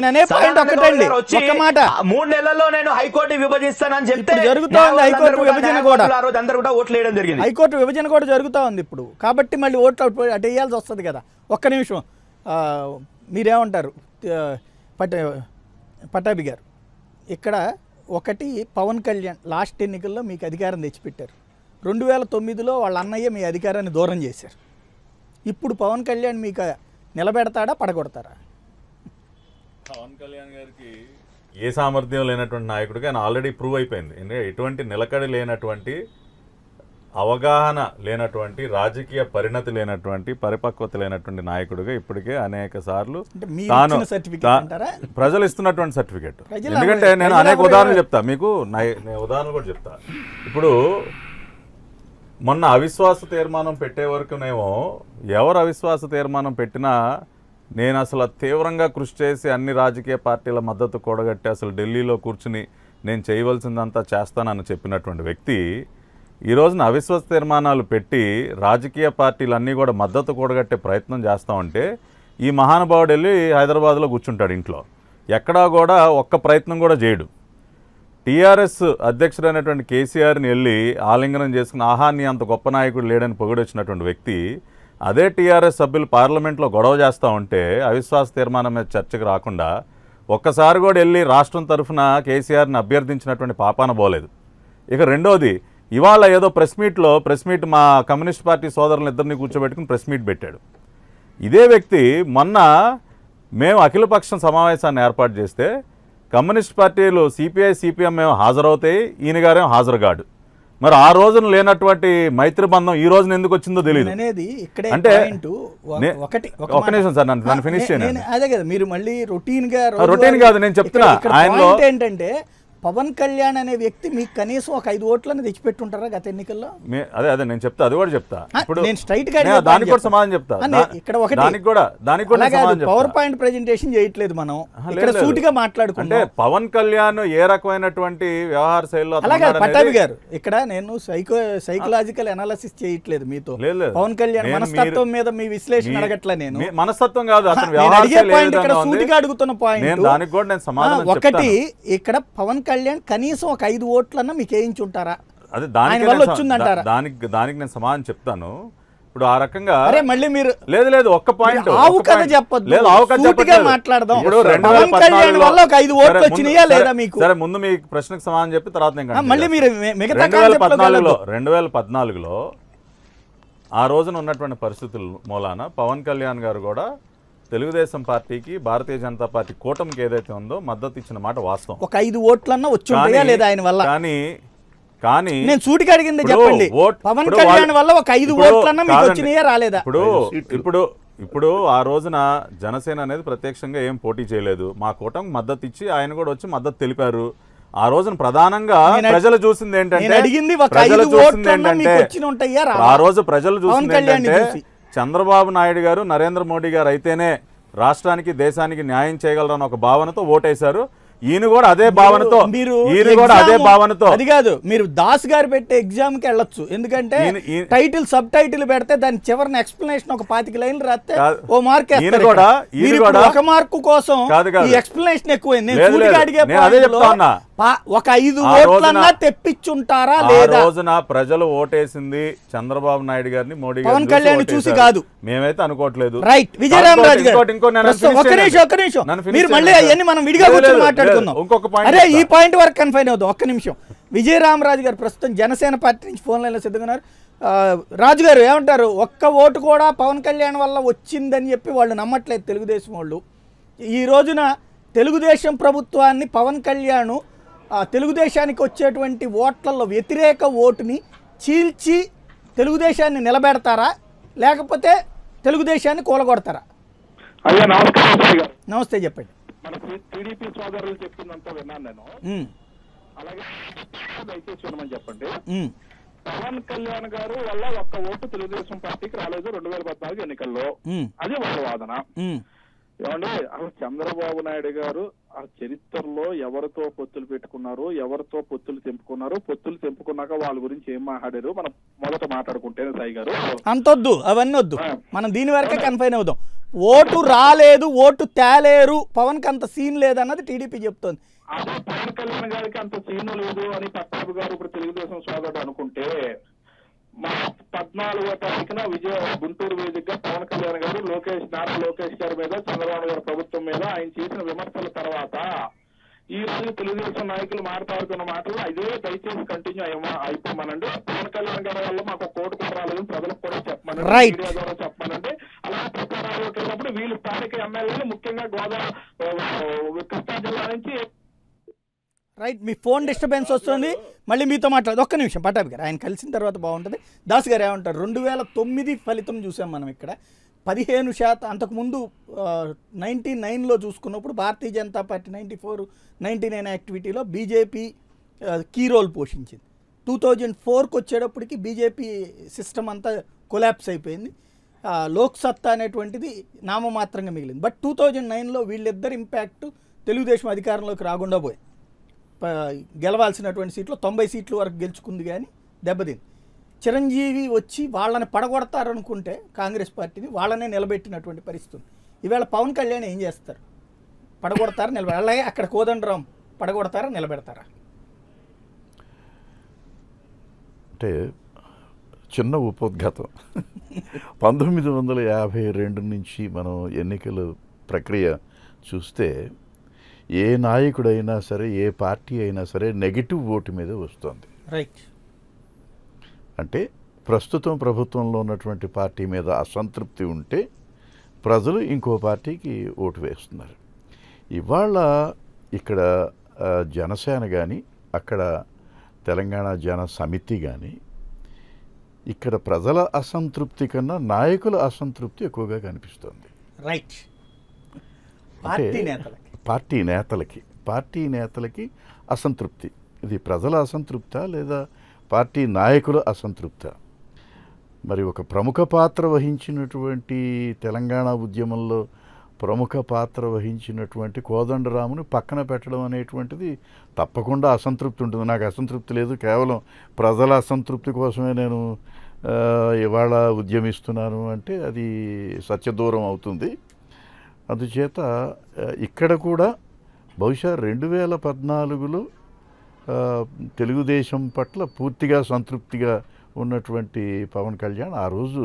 మూడు నెలల్లో నేను హైకోర్టు విభజిస్తానని చెప్తే జరుగుతుంది. హైకోర్టు విభజన కూడా ఆ రోజు అందరూ కూడా ఓట్లు వేయడం జరిగింది. హైకోర్టు విభజన కూడా జరుగుతూ ఉంది ఇప్పుడు, కాబట్టి మళ్ళీ ఓట్లు అటు వేయాల్సి వస్తుంది కదా. ఒక్క నిమిషం మీరేమంటారు పట పటాభి గారు? ఇక్కడ ఒకటి పవన్ కళ్యాణ్ లాస్ట్ ఎన్నికల్లో మీకు అధికారం తెచ్చిపెట్టారు, రెండు వేల తొమ్మిదిలో వాళ్ళ అన్నయ్య మీ అధికారాన్ని దూరం చేశారు. ఇప్పుడు పవన్ కళ్యాణ్ మీకు నిలబెడతాడా, పడగొడతారా? పవన్ కళ్యాణ్ గారికి ఏ సామర్థ్యం లేనటువంటి నాయకుడికి ఆయన ఆల్రెడీ ప్రూవ్ అయిపోయింది. ఎటువంటి నిలకడ లేనటువంటి అవగాహన లేనటువంటి రాజకీయ పరిణతి లేనటువంటి పరిపక్వత లేనటువంటి నాయకుడిగా ఇప్పటికే అనేక సార్లు ప్రజలు ఇస్తున్నటువంటి సర్టిఫికెట్. ఎందుకంటే నేను అనేక ఉదాహరణలు చెప్తా మీకు, ఉదాహరణలు కూడా చెప్తా. ఇప్పుడు మొన్న అవిశ్వాస తీర్మానం పెట్టే వరకునేమో ఎవరు అవిశ్వాస తీర్మానం పెట్టినా నేను అసలు తీవ్రంగా కృషి చేసి అన్ని రాజకీయ పార్టీల మద్దతు కూడగట్టి అసలు ఢిల్లీలో కూర్చుని నేను చేయవలసిందంతా చేస్తానని చెప్పినటువంటి వ్యక్తి ఈ రోజున అవిశ్వాస తీర్మానాలు పెట్టి రాజకీయ పార్టీలన్నీ కూడా మద్దతు కూడగట్టే ప్రయత్నం చేస్తామంటే ఈ మహానుభావుడు వెళ్ళి హైదరాబాద్లో కూర్చుంటాడు ఇంట్లో, ఎక్కడా కూడా ఒక్క ప్రయత్నం కూడా చేయడు. టీఆర్ఎస్ అధ్యక్షుడైనటువంటి కేసీఆర్ని వెళ్ళి ఆలింగనం చేసుకుని ఆహా నీ అంత గొప్ప నాయకుడు లేడని పొగిడొచ్చినటువంటి వ్యక్తి అదే టీఆర్ఎస్ సభ్యులు పార్లమెంట్లో గొడవ చేస్తూ ఉంటే అవిశ్వాస తీర్మానం మీద చర్చకు రాకుండా ఒక్కసారి కూడా వెళ్ళి రాష్ట్రం తరఫున కేసీఆర్ని అభ్యర్థించినటువంటి పాపాన పోలేదు. ఇక రెండోది, ఇవాళ ఏదో ప్రెస్ మీట్లో ప్రెస్ మీట్ మా కమ్యూనిస్ట్ పార్టీ సోదరులను ఇద్దరిని కూర్చోబెట్టుకుని ప్రెస్ మీట్ పెట్టాడు. ఇదే వ్యక్తి మొన్న మేము అఖిలపక్షం సమావేశాన్ని ఏర్పాటు చేస్తే కమ్యూనిస్ట్ పార్టీలు సిపిఐ సిపిఎం మేము హాజరవుతాయి, ఈయన గారేం హాజరుగాడు. మరి ఆ రోజున లేనటువంటి మైత్రి బంధం ఈ రోజున ఎందుకు వచ్చిందో తెలియదు. అంటే ఒక నిమిషం సార్ నన్ను ఫినిష్ చేయండి. అదే కదా మీరు మళ్ళీ రొటీన్ గా రొటీన్ కాదు నేను చెప్తున్నా. ఆయనలో ఏంటంటే పవన్ కళ్యాణ్ అనే వ్యక్తి మీకు కనీసం ఒక ఐదు ఓట్లను తెచ్చిపెట్టుంటారా గత ఎన్నికల్లో? అదే అదే నేను చెప్తా, అది కూడా చెప్తా. ఇప్పుడు నేను స్ట్రైట్ గా దానికి కూడా సమాధానం చెప్తా. ఇక్కడ ఒకటి దానికి కూడా దానికి కూడా పవర్ పాయింట్ ప్రెజెంటేషన్ చేయట్లేదు మనం, ఇక్కడ సూటిగా మాట్లాడుకుంటే పవన్ కళ్యాణ్ ఏ రకమైనటువంటి వ్యవహార శైలిలో అలాగే పటాబి గారు ఇక్కడ నేను సైకో సైకలాజికల్ అనాలిసిస్ చేయట్లేదు మీతో. పవన్ కళ్యాణ్ మనస్తత్వం మీద మీ విశ్లేషణ అడగట్లా నేను. మనస్తత్వం కాదు అతను వ్యవహార పాయింట్ ఇక్కడ సూటిగా అడుగుతున్న పాయింట్. నేను దానికి కూడా నేను సమాధానం చెప్తా. ఒకటి ఇక్కడ పవన్ కళ్యాణ్ కనీసం ఒక ఐదు ఓట్లన్నా మీకు వేయించుంటారా? అదే దానికి దానికి దానికి నేను సమాధానం చెప్తాను. ఇప్పుడు ఆ రకంగా మళ్ళీ మీరు లేదు లేదు ఒక్క పాయింట్ ఆవు కథ చెప్పొద్దు, మాట్లాడదాం. సరే ముందు మీ ప్రశ్నకు సమాధానం చెప్పి తర్వాత నేను రెండు వేల పద్నాలుగులో ఆ రోజున ఉన్నటువంటి పరిస్థితుల మూలాన పవన్ కళ్యాణ్ గారు కూడా తెలుగుదేశం పార్టీకి భారతీయ జనతా పార్టీ కూటమికి ఏదైతే ఉందో మద్దతు ఇచ్చిన మాట వాస్తవం. ఒక ఐదు ఓట్లన్నా వచ్చి లేదా ఆయన వల్ల? కానీ కానీ నేను సూటిగా అడిగింది చెప్పండి, పవన్ కళ్యాణ్ వల్ల ఒక ఐదు ఓట్లన్నా మీకు వచ్చినాయా రాలేదా? ఇప్పుడు ఇప్పుడు ఇప్పుడు ఆ రోజున జనసేన అనేది ప్రత్యక్షంగా ఏం పోటీ చేయలేదు, మా కూటమికి మద్దతు ఇచ్చి ఆయన కూడా వచ్చి మద్దతు తెలిపారు. ఆ రోజున ప్రధానంగా ప్రజలు చూసింది ఏంటంటే ప్రజలు చూసింది ఏంటంటే ఆ రోజు ప్రజలు చూసింది ఏంటంటే చంద్రబాబు నాయుడు గారు నరేంద్ర మోడీ గారు అయితేనే రాష్ట్రానికి దేశానికి న్యాయం చేయగలరని ఒక భావనతో ఓటేశారు. ఈయన కూడా అదే భావనతో ఈయన కూడా అదే భావనతో అది కాదు మీరు దాస్ గారు పెట్టే ఎగ్జామ్ కి వెళ్ళొచ్చు, ఎందుకంటే టైటిల్ సబ్ టైటిల్ పెడితే దాని చివరిన ఎక్స్ప్లెనేషన్ ఒక పాతిక లైన్లు రాస్తే ఓ మార్క్ ఒక మార్క్ కోసం ఎక్స్ప్లెనేషన్ ఎక్కువైంది. ఒక ఐదు ఓట్లన్నా తెప్పించుంటారా లేదా? రోజున ప్రజలు ఓటేసింది చంద్రబాబు నాయుడు గారిని మోడీ పవన్ కళ్యాణ్ చూసి కాదు మేమైతే అనుకోవట్లేదు. రైట్ విజయరామరాజు గారు ఒక్క నిమిషం ఒక్క నిమిషం మీరు మళ్ళీ అవన్నీ మనం విడిగా కూర్చొని మాట్లాడుకుందాం. ఇంకొక పాయింట్ అరే ఈ పాయింట్ వరకు కన్ఫైన్ అవుదాం ఒక్క నిమిషం. విజయరామరాజు గారు ప్రస్తుతం జనసేన పార్టీ నుంచి ఫోన్ లైన్లో సిద్ధంగారు. రాజు గారు ఏమంటారు, ఒక్క ఓటు కూడా పవన్ కళ్యాణ్ వల్ల వచ్చిందని చెప్పి వాళ్ళు నమ్మట్లేదు తెలుగుదేశం వాళ్ళు. ఈ రోజున తెలుగుదేశం ప్రభుత్వాన్ని పవన్ కళ్యాణ్ తెలుగుదేశానికి వచ్చేటువంటి ఓట్లలో వ్యతిరేక ఓటుని చీల్చి తెలుగుదేశాన్ని నిలబెడతారా లేకపోతే తెలుగుదేశాన్ని కూలగొడతారా? అయ్యా నమస్కారం. నమస్తే చెప్పండి. మనకి టీడీపీ సోదరులు చెప్పిందంతా విన్నాను నేను, అలాగే దయచేసి వినమని చెప్పండి. పవన్ కళ్యాణ్ గారు వల్ల ఒక్క ఓటు తెలుగుదేశం పార్టీకి రాలేదు రెండు వేల పద్నాలుగు ఎన్నికల్లో, అది వాళ్ళ వాదన. ఏమంటే అసలు చంద్రబాబు నాయుడు గారు ఆ చరిత్రలో ఎవరితో పొత్తులు పెట్టుకున్నారు, ఎవరితో పొత్తులు తెంపుకున్నారు, పొత్తులు తెంపుకున్నాక వాళ్ళ గురించి ఏం మాట్లాడారు మనం మొదట మాట్లాడుకుంటేనే సాయి గారు. అంతొద్దు అవన్నీ వద్దు, మనం దీని వరకే కన్ఫైన్ అవుదాం. ఓటు రాలేదు ఓటు తేలేరు పవన్ కి అంత సీన్ లేదన్నది టీడీపీ చెప్తోంది. అదే పవన్ కళ్యాణ్ గారికి అంత సీన్ లేదు అని పట్టాభి గారు ఇప్పుడు తెలుగుదేశం సోదరుడు అనుకుంటే పద్నాలుగో తారీఖున విజయ గుంటూరు వేదికగా పవన్ కళ్యాణ్ గారు లోకేష్ నారా లోకేష్ గారి మీద చంద్రబాబు గారి ప్రభుత్వం మీద ఆయన చేసిన విమర్శల తర్వాత ఈ రోజు తెలుగుదేశం నాయకులు మాట్లాడుతున్న మాటలు అదే దయచేసి కంటిన్యూ అయ్యా అయిపోమనండి. పవన్ కళ్యాణ్ గారి వల్ల మాకు కోటి కుట్రాలని ప్రజలకు కూడా చెప్పమని మీడియా ద్వారా చెప్పమనండి. అలా ప్రచారాలు వచ్చినప్పుడు వీళ్ళు స్థానిక ఎమ్మెల్యేలు ముఖ్యంగా గోదావరి కృష్ణా జిల్లా నుంచి రైట్ మీ ఫోన్ డిస్టర్బెన్స్ వస్తుంది మళ్ళీ మీతో మాట్లాడదు ఒక్క నిమిషం పటాబ్ గారు ఆయన కలిసిన తర్వాత బాగుంటుంది దాస్ గారు ఏమంటారు రెండు వేల తొమ్మిది ఫలితం చూసాం మనం ఇక్కడ పదిహేను శాతం అంతకుముందు నైంటీ నైన్లో చూసుకున్నప్పుడు Bharatiya Janata party ninety four ninety nine యాక్టివిటీలో బీజేపీ కీ రోల్ పోషించింది టూ థౌజండ్ ఫోర్కి వచ్చేటప్పటికి బీజేపీ సిస్టమ్ అంతా కొలాప్స్ అయిపోయింది లోక్సత్తా అనేటువంటిది నామమాత్రంగా మిగిలింది బట్ టూ థౌజండ్ నైన్లో వీళ్ళిద్దరు ఇంపాక్ట్ తెలుగుదేశం అధికారంలోకి రాకుండా పోయి గెలవాల్సినటువంటి సీట్లు తొంభై సీట్లు వరకు గెలుచుకుంది కానీ దెబ్బతింది చిరంజీవి వచ్చి వాళ్ళని పడగొడతారనుకుంటే కాంగ్రెస్ పార్టీని వాళ్ళనే నిలబెట్టినటువంటి పరిస్థితి ఈవేళ పవన్ కళ్యాణ్ ఏం చేస్తారు పడగొడతారా నిలబె అలాగే అక్కడ కోదండరాం పడగొడతారా నిలబెడతారా అంటే చిన్న ఉపోద్ఘాతం పంతొమ్మిది వందల యాభై రెండు నుంచి మనం ఎన్నికల ప్రక్రియ చూస్తే ఏ నాయకుడైనా సరే ఏ పార్టీ అయినా సరే నెగిటివ్ ఓటు మీద వస్తుంది రైట్ అంటే ప్రస్తుతం ప్రభుత్వంలో ఉన్నటువంటి పార్టీ మీద అసంతృప్తి ఉంటే ప్రజలు ఇంకో పార్టీకి ఓటు వేస్తున్నారు ఇవాళ ఇక్కడ జనసేన కానీ అక్కడ తెలంగాణ జన సమితి కానీ ఇక్కడ ప్రజల అసంతృప్తి కన్నా నాయకుల అసంతృప్తి ఎక్కువగా కనిపిస్తుంది రైట్ పార్టీ నేతలకి పార్టీ నేతలకి పార్టీ నేతలకి అసంతృప్తి ఇది ప్రజల అసంతృప్త లేదా పార్టీ నాయకుల అసంతృప్త మరి ఒక ప్రముఖ పాత్ర వహించినటువంటి తెలంగాణ ఉద్యమంలో ప్రముఖ పాత్ర వహించినటువంటి కోదండరామును పక్కన పెట్టడం అనేటువంటిది తప్పకుండా అసంతృప్తి ఉంటుంది నాకు అసంతృప్తి లేదు కేవలం ప్రజల అసంతృప్తి కోసమే నేను ఇవాళ ఉద్యమిస్తున్నాను అంటే అది సత్యదూరం అవుతుంది అందుచేత ఇక్కడ కూడా బహుశా రెండు వేల పద్నాలుగులో తెలుగుదేశం పట్ల పూర్తిగా సంతృప్తిగా ఉన్నటువంటి పవన్ కళ్యాణ్ ఆ రోజు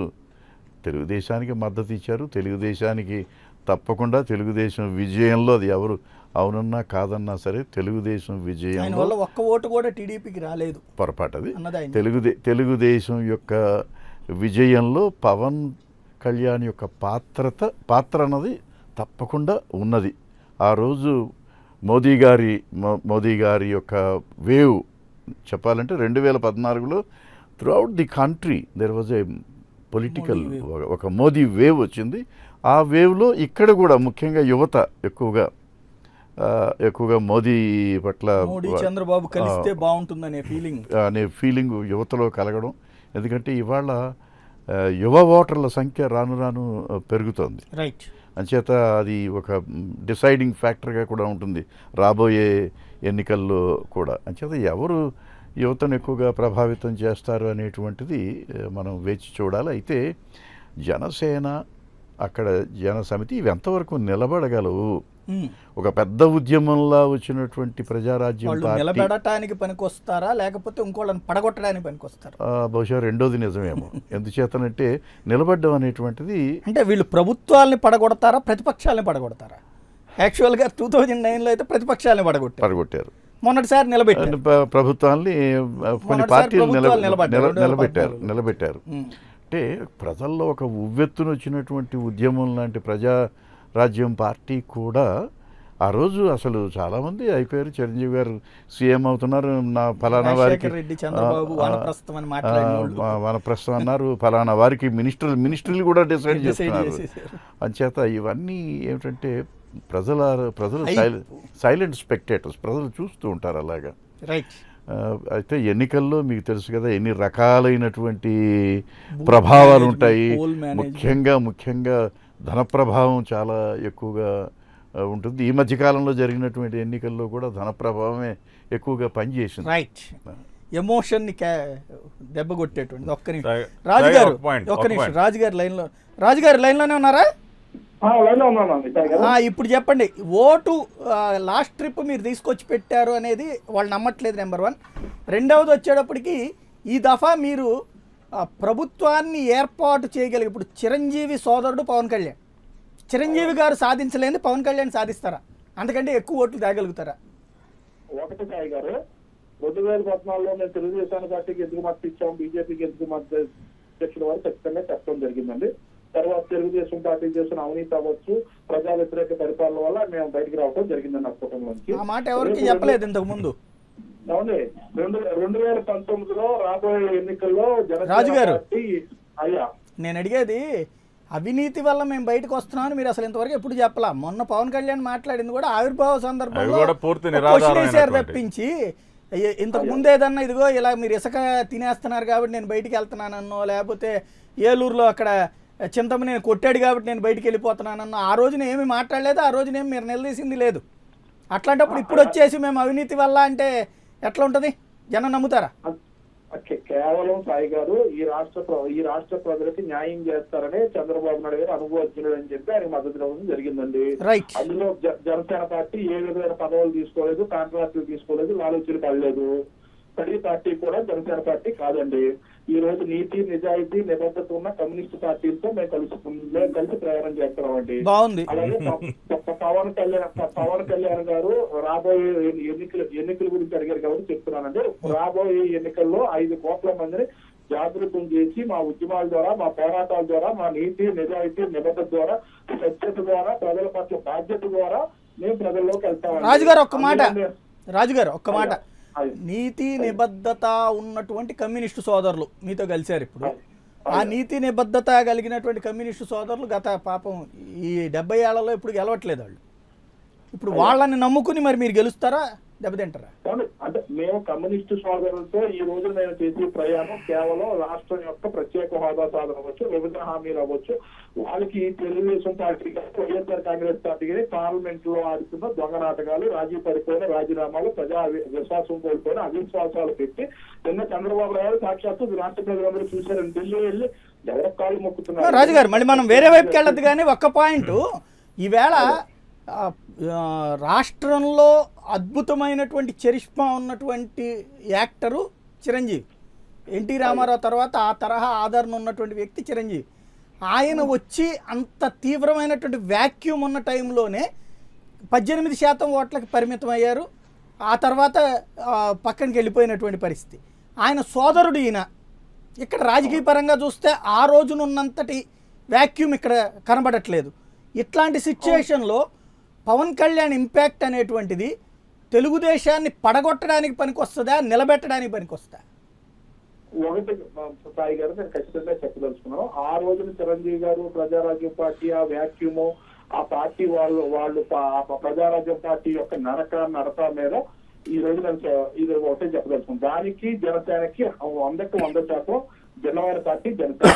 తెలుగుదేశానికి మద్దతు ఇచ్చారు తెలుగుదేశానికి తప్పకుండా తెలుగుదేశం విజయంలో అది ఎవరు అవునన్నా కాదన్నా సరే తెలుగుదేశం విజయం వల్ల ఒక్క ఓటు కూడా టీడీపీకి రాలేదు పొరపాటు అది తెలుగుదే తెలుగుదేశం యొక్క విజయంలో పవన్ కళ్యాణ్ యొక్క పాత్రత పాత్ర అన్నది తప్పకుండా ఉన్నది ఆ రోజు మోదీ గారి మోదీ గారి యొక్క వేవ్ చెప్పాలంటే రెండు వేల పద్నాలుగులో throughout the country there was a political ఒక మోదీ వేవ్ వచ్చింది ఆ వేవ్లో ఇక్కడ కూడా ముఖ్యంగా యువత ఎక్కువగా ఎక్కువగా మోదీ పట్ల చంద్రబాబు కలిస్తే బాగుంటుందనే ఫీలింగ్ అనే ఫీలింగ్ యువతలో కలగడం ఎందుకంటే ఇవాళ యువ ఓటర్ల సంఖ్య రాను రాను పెరుగుతోంది రైట్ అంచేత అది ఒక డిసైడింగ్ ఫ్యాక్టర్గా కూడా ఉంటుంది రాబోయే ఎన్నికల్లో కూడా అంచేత ఎవరు యువతను ఎక్కువగా ప్రభావితం చేస్తారు అనేటువంటిది మనం వేచి చూడాలి అయితే జనసేన అక్కడ జన సమితి ఇవి ఎంతవరకు నిలబడగలవు ఒక పెద్ద ఉద్యమంలా వచ్చినటువంటి ప్రజారాజ్యం నిలబడటానికి పనికొస్తారా లేకపోతే ఇంకోళ్ళని పడగొట్టడానికి పనికొస్తారా బహుశా రెండోది నిజమేమో ఎందుచేతనంటే నిలబడడం అనేటువంటిది అంటే వీళ్ళు ప్రభుత్వాలని పడగొడతారా ప్రతిపక్షాలని పడగొడతారా యాక్చువల్గా టూ థౌజండ్ నైన్లో అయితే ప్రతిపక్షాలని పడగొట్టారు పడగొట్టారు మొన్నటిసారి నిలబెట్టారు ప్రభుత్వాన్ని కొన్ని పార్టీలు నిలబెట్టారు నిలబెట్టారు అంటే ప్రజల్లో ఒక ఉవ్వెత్తున వచ్చినటువంటి ఉద్యమం లాంటి ప్రజా రాజ్యం పార్టీ కూడా ఆ రోజు అసలు చాలామంది అయిపోయారు చిరంజీవి గారు సీఎం అవుతున్నారు నా ఫలానా వారికి వనప్రస్థం అన్నారు ఫలానా వారికి మినిస్టర్ మినిస్టర్లు కూడా డిసైడ్ చేస్తున్నారు అంచేత ఇవన్నీ ఏమిటంటే ప్రజల ప్రజలు సైలెంట్ స్పెక్టేటర్స్ ప్రజలు చూస్తూ ఉంటారు అలాగా రైట్ అయితే ఎన్నికల్లో మీకు తెలుసు కదా ఎన్ని రకాలైనటువంటి ప్రభావాలు ఉంటాయి ముఖ్యంగా ముఖ్యంగా ధన ప్రభావం చాలా ఎక్కువగా ఉంటుంది ఈ మధ్యకాలంలో జరిగినటువంటి ఎన్నికల్లో కూడా ధన ప్రభావమే ఎక్కువగా పనిచేసింది రైట్ ఎమోషన్ని దెబ్బ కొట్టేటువంటి ఒక్క నిమిషం రాజుగారు ఒక్క నిమిషం రాజుగారి లైన్లో రాజుగారి లైన్లోనే ఉన్నారా ఇప్పుడు చెప్పండి ఓటు లాస్ట్ ట్రిప్ మీరు తీసుకొచ్చి పెట్టారు అనేది వాళ్ళు నమ్మట్లేదు నెంబర్ వన్ రెండవది వచ్చేటప్పటికి ఈ దఫా మీరు ప్రభుత్వాన్ని ఏర్పాటు చేయగలిగి ఇప్పుడు చిరంజీవి సోదరుడు పవన్ కళ్యాణ్ చిరంజీవి గారు సాధించలేని పవన్ కళ్యాణ్ సాధిస్తారా అందుకంటే ఎక్కువ ఓట్లు తేగలుగుతారా ఒకటి సాయి గారు రెండు వేల పద్నాలుగులో మేము తెలుగుదేశం పార్టీకి ఎందుకు మద్దతు ఇచ్చాము బీజేపీకి ఎందుకు మద్దతు ఇచ్చిన వారు ఖచ్చితంగా చెప్పడం జరిగిందండి తర్వాత తెలుగుదేశం పార్టీ చేసిన అవినీతి అవ్వచ్చు, ప్రజా వ్యతిరేక పరిపాలన వల్ల మేము బయటకు రావడం జరిగిందని నా కూటమిలోంచి చెప్పలేదు ఇంతకు ముందు. అవునే రెండు రెండు వేల పంతొమ్మిదిలో రాబోయే ఎన్నికల్లో జనసేన పార్టీ అయ్యా నేను అడిగేది అవినీతి వల్ల మేము బయటకు వస్తున్నామని మీరు అసలు ఇంతవరకు ఎప్పుడు చెప్పలా. మొన్న పవన్ కళ్యాణ్ మాట్లాడింది కూడా ఆవిర్భావ సందర్భంలో తప్పించి ఇంతకు ముందు ఏదన్నా ఇదిగో ఇలా మీరు ఇసుక తినేస్తున్నారు కాబట్టి నేను బయటికి వెళ్తున్నానన్నో, లేకపోతే ఏలూరులో అక్కడ చింతమని నేను కొట్టాడు కాబట్టి నేను బయటికి వెళ్ళిపోతున్నానన్నో ఆ రోజున ఏమి మాట్లాడలేదు, ఆ రోజున ఏమి మీరు నిలదీసింది లేదు. అట్లాంటప్పుడు ఇప్పుడు వచ్చేసి మేము అవినీతి వల్ల అంటే ఎట్లా ఉంటుంది? జనం నమ్ముతారా? కేవలం సాయి గారు ఈ రాష్ట్ర ఈ రాష్ట్ర ప్రజలకి న్యాయం చేస్తారనే చంద్రబాబు నాయుడు గారు అనుభవజ్ఞుడు అని చెప్పి ఆయన మద్దతు ఇవ్వడం జరిగిందండి. అందులో జనసేన పార్టీ ఏ విధమైన పదవులు తీసుకోలేదు, కాంట్రాక్టులు తీసుకోలేదు, ఆలోచనలు పడలేదు. ప్రతి పార్టీ కూడా జనసేన పార్టీ కాదండి. ఈ రోజు నీతి నిజాయితీ నిబద్ధత ఉన్న కమ్యూనిస్ట్ పార్టీలతో మేము కలిసి కలిసి ప్రయాణం చేస్తున్నామండి. అలాగే పవన్ కళ్యాణ్ పవన్ కళ్యాణ్ గారు రాబోయే ఎన్నికల ఎన్నికల గురించి అడిగారు కాబట్టి చెప్తున్నానండి. రాబోయే ఎన్నికల్లో ఐదు కోట్ల మందిని జాగృతం చేసి మా ఉద్యమాల ద్వారా, మా పోరాటాల ద్వారా, మా నీతి నిజాయితీ నిబద్ధత ద్వారా, స్వచ్ఛత ద్వారా, ప్రజల పట్ల బాధ్యత ద్వారా మేము ప్రజల్లోకి వెళ్తామండి. రాజుగారు ఒక్క మాట రాజుగారు ఒక్క మాట నీతి నిబద్ధత ఉన్నటువంటి కమ్యూనిస్టు సోదరులు మీతో కలిశారు ఇప్పుడు. ఆ నీతి నిబద్ధత కలిగినటువంటి కమ్యూనిస్టు సోదరులు గత పాపం ఈ డెబ్బై ఏళ్లలో ఇప్పుడు గెలవట్లేదు వాళ్ళు. ఇప్పుడు వాళ్ళని నమ్ముకుని మరి మీరు గెలుస్తారా, దెబ్బతింటారా? అంటే మేము కమ్యూనిస్టు సోదరులతో ఈ రోజు నేను చేసే ప్రయాణం కేవలం రాష్ట్రం యొక్క ప్రత్యేక హోదా సాధన అవ్వచ్చు, వివిధ హామీలు అవ్వచ్చు. వాళ్ళకి తెలుగుదేశం పార్టీ కానీ, వైఎస్ఆర్ కాంగ్రెస్ పార్టీ కానీ పార్లమెంట్ లో ఆడుతున్న దొంగ నాటకాలు, రాజీ పడిపోయిన రాజీనామాలు, ప్రజా విశ్వాసం కోల్పోయిన అవిశ్వాసాలు పెట్టి నిన్న చంద్రబాబు నాయుడు సాక్షాత్తు రాష్ట్ర ప్రజలందరూ చూశారని ఢిల్లీ వెళ్ళి ఎవరి కాళ్ళు మొక్కుతున్నారు. రాజుగారు మళ్ళీ మనం వేరే వైపుకి వెళ్ళదు కానీ ఒక్క పాయింట్, ఈవేళ రాష్ట్రంలో అద్భుతమైనటువంటి చరిష్మా ఉన్నటువంటి యాక్టరు చిరంజీవి, ఎన్టీ రామారావు తర్వాత ఆ తరహా ఆదరణ ఉన్నటువంటి వ్యక్తి చిరంజీవి. ఆయన వచ్చి అంత తీవ్రమైనటువంటి వ్యాక్యూమ్ ఉన్న టైంలోనే పద్దెనిమిది శాతం ఓట్లకు పరిమితం అయ్యారు, ఆ తర్వాత పక్కనకి వెళ్ళిపోయినటువంటి పరిస్థితి. ఆయన సోదరుడు ఈయన ఇక్కడ రాజకీయ పరంగా చూస్తే ఆ రోజునున్నంతటి వ్యాక్యూమ్ ఇక్కడ కనబడట్లేదు. ఇట్లాంటి సిచ్యుయేషన్లో పవన్ కళ్యాణ్ ఇంపాక్ట్ అనేటువంటిది తెలుగుదేశాన్ని పడగొట్టడానికి పనికొస్తుందా, నిలబెట్టడానికి పనికొస్తుందా? ఒకటి సాయి గారు నేను ఖచ్చితంగా చెప్పదలుచుకున్నాను, ఆ రోజున చిరంజీవి గారు ప్రజారాజ్యం పార్టీ ఆ వ్యాక్యూము, ఆ పార్టీ వాళ్ళు వాళ్ళు ప్రజారాజ్యం పార్టీ యొక్క నరక నరక మీద ఈ రోజు నేను ఇది ఒకటే చెప్పదలుచుకున్నాను. దానికి జనసేనకి వందకి వంద శాతం జనవరి పార్టీ జనసేన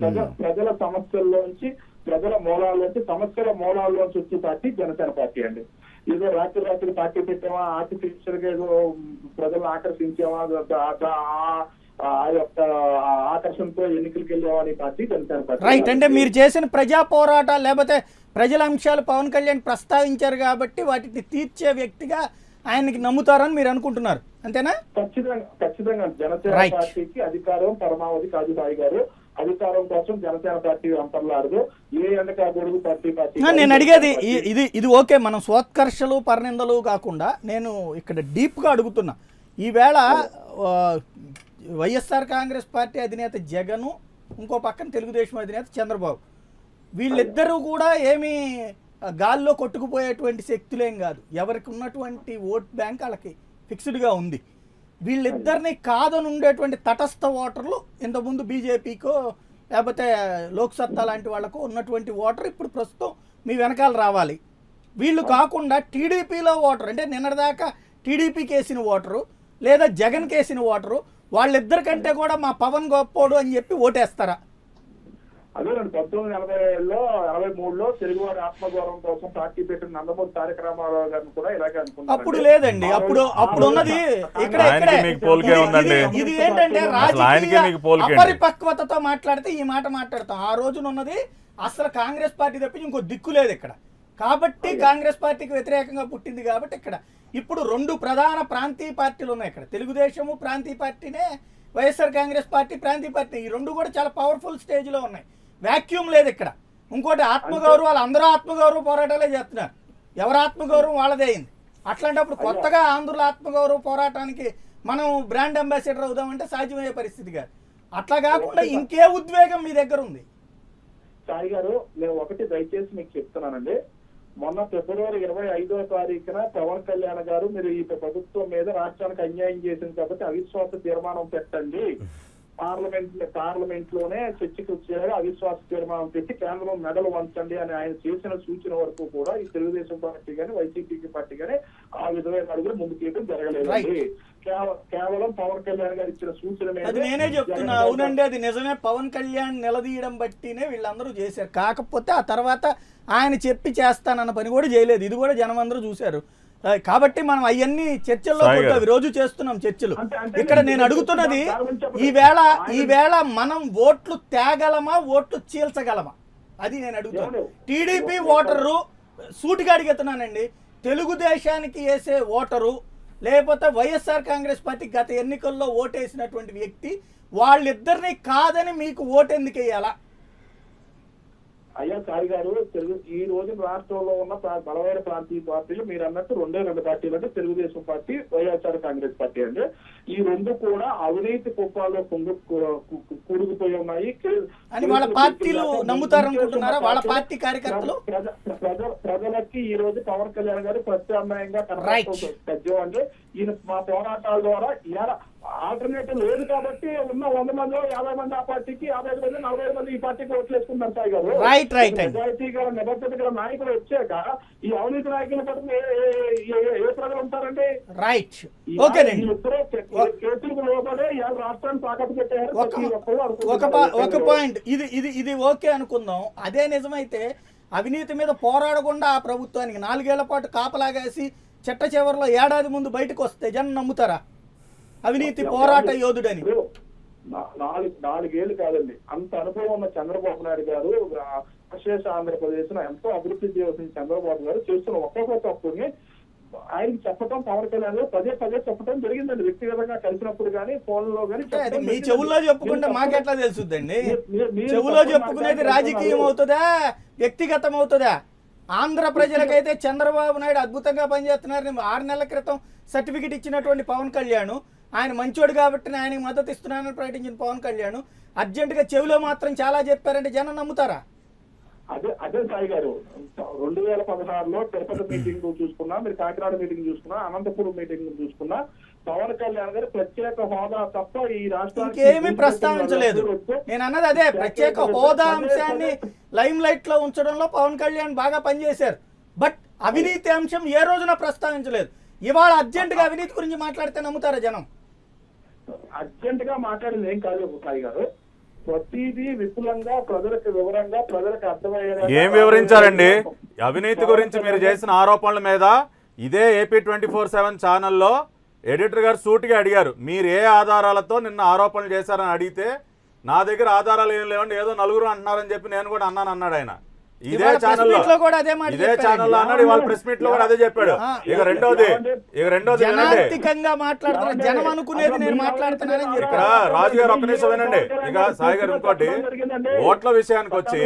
ప్రజ ప్రజల సమస్యల్లోంచి, ప్రజల మూలాల్లోంచి, సమస్యల మూలాల్లోంచి వచ్చే పార్టీ జనసేన పార్టీ అండి. ఏదో రాత్రి రాత్రి పార్టీ పెట్టామా, ఆర్టిఫిషియల్ గా ఏదో ప్రజలను ఆకర్షించామా, ఆ యొక్క ఆకర్షణతో ఎన్నికలకు వెళ్ళామని పార్టీ జనసేన పార్టీ రైట్. అంటే మీరు చేసిన ప్రజా పోరాటాలు లేకపోతే ప్రజల అంశాలు పవన్ కళ్యాణ్ ప్రస్తావించారు కాబట్టి వాటిని తీర్చే వ్యక్తిగా ఆయనకి నమ్ముతారని మీరు అనుకుంటున్నారు, అంతేనా? ఖచ్చితంగా ఖచ్చితంగా జనసేన పార్టీకి అధికారం పరమావధి కాదు సాయి గారు. అధికారం కోసం జనసేన పార్టీ అంపర్లాడదు. ఏ ఎండకాడు పార్టీ పార్టీ నేను అడిగేది ఇది ఇది ఓకే, మనం స్వోత్కర్షలు పరినిందలు కాకుండా నేను ఇక్కడ డీప్గా అడుగుతున్నా. ఈవేళ వైఎస్ఆర్ కాంగ్రెస్ పార్టీ అధినేత జగను, ఇంకో పక్కన తెలుగుదేశం అధినేత చంద్రబాబు, వీళ్ళిద్దరూ కూడా ఏమీ గాల్లో కొట్టుకుపోయేటువంటి శక్తులేం కాదు. ఎవరికి ఉన్నటువంటి ఓట్ బ్యాంక్ వాళ్ళకి ఫిక్స్డ్గా ఉంది. వీళ్ళిద్దరిని కాదని ఉండేటువంటి తటస్థ ఓటర్లు ఇంతకుముందు బీజేపీకో లేకపోతే లోక్సత్తా లాంటి వాళ్ళకు ఉన్నటువంటి ఓటర్ ఇప్పుడు ప్రస్తుతం మీ వెనకాల రావాలి. వీళ్ళు కాకుండా టీడీపీలో ఓటర్ అంటే నిన్నటిదాకా టీడీపీకి వేసిన ఓటరు లేదా జగన్కి వేసిన ఓటరు వాళ్ళిద్దరికంటే కూడా మా పవన్ గొప్పోడు అని చెప్పి ఓటేస్తారా? అదే రెండు పంతొమ్మిది ఎనభై ఏళ్ళలో ఎనభై మూడులో తెలుగువారి ఆత్మగౌరవం కోసం పార్టీ పెట్టిన నందమూరి తారక రామారావు గారిని కూడా ఇలాగే అనుకున్నారు. అప్పుడు లేదండి, అప్పుడు అప్పుడు ఉన్నది ఇక్కడ ఇది ఏంటంటే రాజకీయ అపరిపక్వతతో మాట్లాడితే ఈ మాట మాట్లాడతాం. ఆ రోజున ఉన్నది అసలు కాంగ్రెస్ పార్టీ తప్పి ఇంకో దిక్కు లేదు ఇక్కడ, కాబట్టి కాంగ్రెస్ పార్టీకి వ్యతిరేకంగా పుట్టింది. కాబట్టి ఇక్కడ ఇప్పుడు రెండు ప్రధాన ప్రాంతీయ పార్టీలు ఉన్నాయి ఇక్కడ, తెలుగుదేశము ప్రాంతీయ పార్టీనే, వైఎస్ఆర్ కాంగ్రెస్ పార్టీ ప్రాంతీయ పార్టీ. ఈ రెండు కూడా చాలా పవర్ఫుల్ స్టేజ్లో ఉన్నాయి, వ్యాక్యూమ్ లేదు ఇక్కడ. ఇంకోటి ఆత్మగౌరవాలు, అందరూ ఆత్మగౌరవ పోరాటాలే చేస్తున్నారు, ఎవరు ఆత్మగౌరవం వాళ్ళదే అయింది. అట్లాంటప్పుడు కొత్తగా ఆంధ్రుల ఆత్మగౌరవ పోరాటానికి మనం బ్రాండ్ అంబాసిడర్ అవుదామంటే సాధ్యమయ్యే పరిస్థితి కాదు. అట్లా కాకుండా ఇంకే ఉద్వేగం మీ దగ్గర ఉంది? సాయి గారు, నేను ఒకటి దయచేసి మీకు చెప్తున్నానండి, మొన్న ఫిబ్రవరి ఇరవై ఐదో తారీఖున పవన్ కళ్యాణ్ గారు మీరు ఈ ప్రభుత్వం మీద రాష్ట్రానికి అన్యాయం చేసింది కాబట్టి అవిశ్వాస తీర్మానం పెట్టండి, పార్లమెంట్ పార్లమెంట్ లోనే చర్చకు వచ్చేలాగా అవిశ్వాస తీర్మానం పెట్టి కేంద్రం మెడలు వంచండి అని ఆయన చేసిన సూచన వరకు కూడా ఈ తెలుగుదేశం పార్టీ కానీ వైసీపీకి పార్టీ కానీ ఆ విధమైన అడుగులు ముందుకు తీయడం జరగలేదండి. కేవలం పవన్ కళ్యాణ్ గారు ఇచ్చిన సూచన. నేనే చెప్తున్నా, అవునండి అది నిజమే, పవన్ కళ్యాణ్ నిలదీయడం బట్టినే వీళ్ళందరూ చేశారు. కాకపోతే ఆ తర్వాత ఆయన చెప్పి చేస్తానన్న పని కూడా చేయలేదు, ఇది కూడా జనం అందరూ చూశారు. కాబట్టి మనం అవన్నీ చర్చల్లో రోజు చేస్తున్నాం చర్చలు. ఇక్కడ నేను అడుగుతున్నది ఈవేళ ఈవేళ మనం ఓట్లు తేగలమా ఓట్లు చీల్చగలమా, అది నేను అడుగుతున్నాను. టీడీపీ ఓటరు సూటిగా అడిగెత్తున్నానండి, తెలుగుదేశానికి వేసే ఓటరు లేకపోతే వైఎస్ఆర్ కాంగ్రెస్ పార్టీ గత ఎన్నికల్లో ఓటేసినటువంటి వ్యక్తి, వాళ్ళిద్దరిని కాదని మీకు ఓటెందుకు వేయాలా? అయ్యా సాయి గారు, తెలుగు ఈ రోజు రాష్ట్రంలో ఉన్న బలమైన ప్రాంతీయ పార్టీలు మీరు అన్నట్టు రెండే రెండు పార్టీలు, అంటే Telugu Desam party, YSR Congress party అండి. ఈ రెండు కూడా అవినీతి కుప్పల్లో పొంగు కూడుకుపోయి ఉన్నాయి. ప్రజలకి ఈ రోజు పవన్ కళ్యాణ్ గారు ప్రత్యామ్నాయంగా కనపడుతున్నారు అండి. ఈయన మా పోరాటాల ద్వారా ఇలా ఆల్టర్నేటివ్ లేదు కాబట్టి ఉన్న వంద మందిలో యాభై మంది ఆ పార్టీకి, యాభై ఐదు మంది నలభై ఐదు మంది ఈ పార్టీకి ఓట్లు వేసుకుంటారు సాయి గారు. నిజాయితీ గల నిబద్ధత గల నాయకులు వచ్చాక ఈ అవినీతి నాయకుల పట్ల ఏ ప్రజలు ఉంటారంటే కేసులకు లోపలే రాష్ట్రాన్ని తాకట్టు పెట్టారు. అదే నిజమైతే అవినీతి మీద పోరాడకుండా ఆ ప్రభుత్వానికి నాలుగేళ్ల పాటు కాపలాగాసి చెట్ట చివరిలో ఏడాది ముందు బయటకు వస్తే జనం నమ్ముతారా అవినీతి పోరాట యోధుడని? నాలుగు నాలుగేళ్లు కాదండి, అంత అనుభవం ఉన్న చంద్రబాబు నాయుడు గారు విశేష ఆంధ్రప్రదేశ్ లో ఎంతో అభివృద్ధి చేసిన చంద్రబాబు గారు చేస్తున్న ఒక్కొక్క తప్పుని ఆయనకి చెప్పడం పవన్ కళ్యాణ్ గారు పదే పదే చెప్పడం జరిగిందండి, వ్యక్తిగతంగా కలిసినప్పుడు కానీ ఫోన్ లో కానీ. మీ చెవుల్లో చెప్పుకుంటే మాకెట్లా తెలుసుద్దండి? చెవుల్లో చెప్పుకునేది రాజకీయం అవుతుందా వ్యక్తిగతం అవుతుందా? ఆంధ్ర ప్రజలకైతే చంద్రబాబు నాయుడు అద్భుతంగా పనిచేస్తున్నారని ఆరు నెలల క్రితం సర్టిఫికెట్ ఇచ్చినటువంటి పవన్ కళ్యాణ్, ఆయన మంచోడు కాబట్టి ఆయనకి మద్దతు ఇస్తున్నానని ప్రకటించిన పవన్ కళ్యాణ్ అర్జెంటుగా చెవిలో మాత్రం చాలా చెప్పారంటే జనం నమ్ముతారా? అదే అదే సాయి గారు, రెండు వేల పదహారులో తిరుపతి మీటింగ్ చూసుకున్నా, మీరు కాకినాడ మీటింగ్ చూసుకున్నా, అనంతపురం మీటింగ్ చూసుకున్నా, పవన్ కళ్యాణ్ గారు ప్రత్యేక హోదా తప్ప ఈ రాష్ట్రానికి ఏమీ ప్రస్తావించలేదు. నేను అన్నది అదే, ప్రత్యేక హోదా అంశాన్ని లైమ్ లైట్ లో ఉంచడంలో పవన్ కళ్యాణ్ బాగా పనిచేశారు, బట్ అవినీతి అంశం ఏ రోజున ప్రస్తావించలేదు. ఇవాళ అర్జెంటుగా అవినీతి గురించి మాట్లాడితే నమ్ముతారా జనం? అర్జెంట్ గా మాట్లాడింది ఏం కాదు సాయి గారు, ప్రతిదీ విపులంగా ప్రజలకు వివరంగా ప్రజలకు అర్థమయ్యేలా ఏం వివరించారండి. అవినీతి గురించి మీరు చేసిన ఆరోపణల మీద ఇదే ఏపీ ట్వంటీ ఫోర్ సెవెన్ ఛానల్లో ఎడిటర్ గారు సూటిగా అడిగారు, మీరు ఏ ఆధారాలతో నిన్న ఆరోపణలు చేశారని అడిగితే నా దగ్గర ఆధారాలు ఏం లేవండి, ఏదో నలుగురు అంటున్నారని చెప్పి నేను కూడా అన్నాను అన్నాడు ఆయన. ఇదే ఛానల్లో ఇదే ఛానల్లో అన్నాడు, ఇవాళ ప్రెస్ మీట్ లో కూడా అదే చెప్పాడు. ఇక రెండోది ఇక రెండోది ఇక్కడ రాజు గారు ఒక్క నిమిషం వినండి. ఇక సాయి గారు ఇంకోటి ఓట్ల విషయానికి వచ్చి,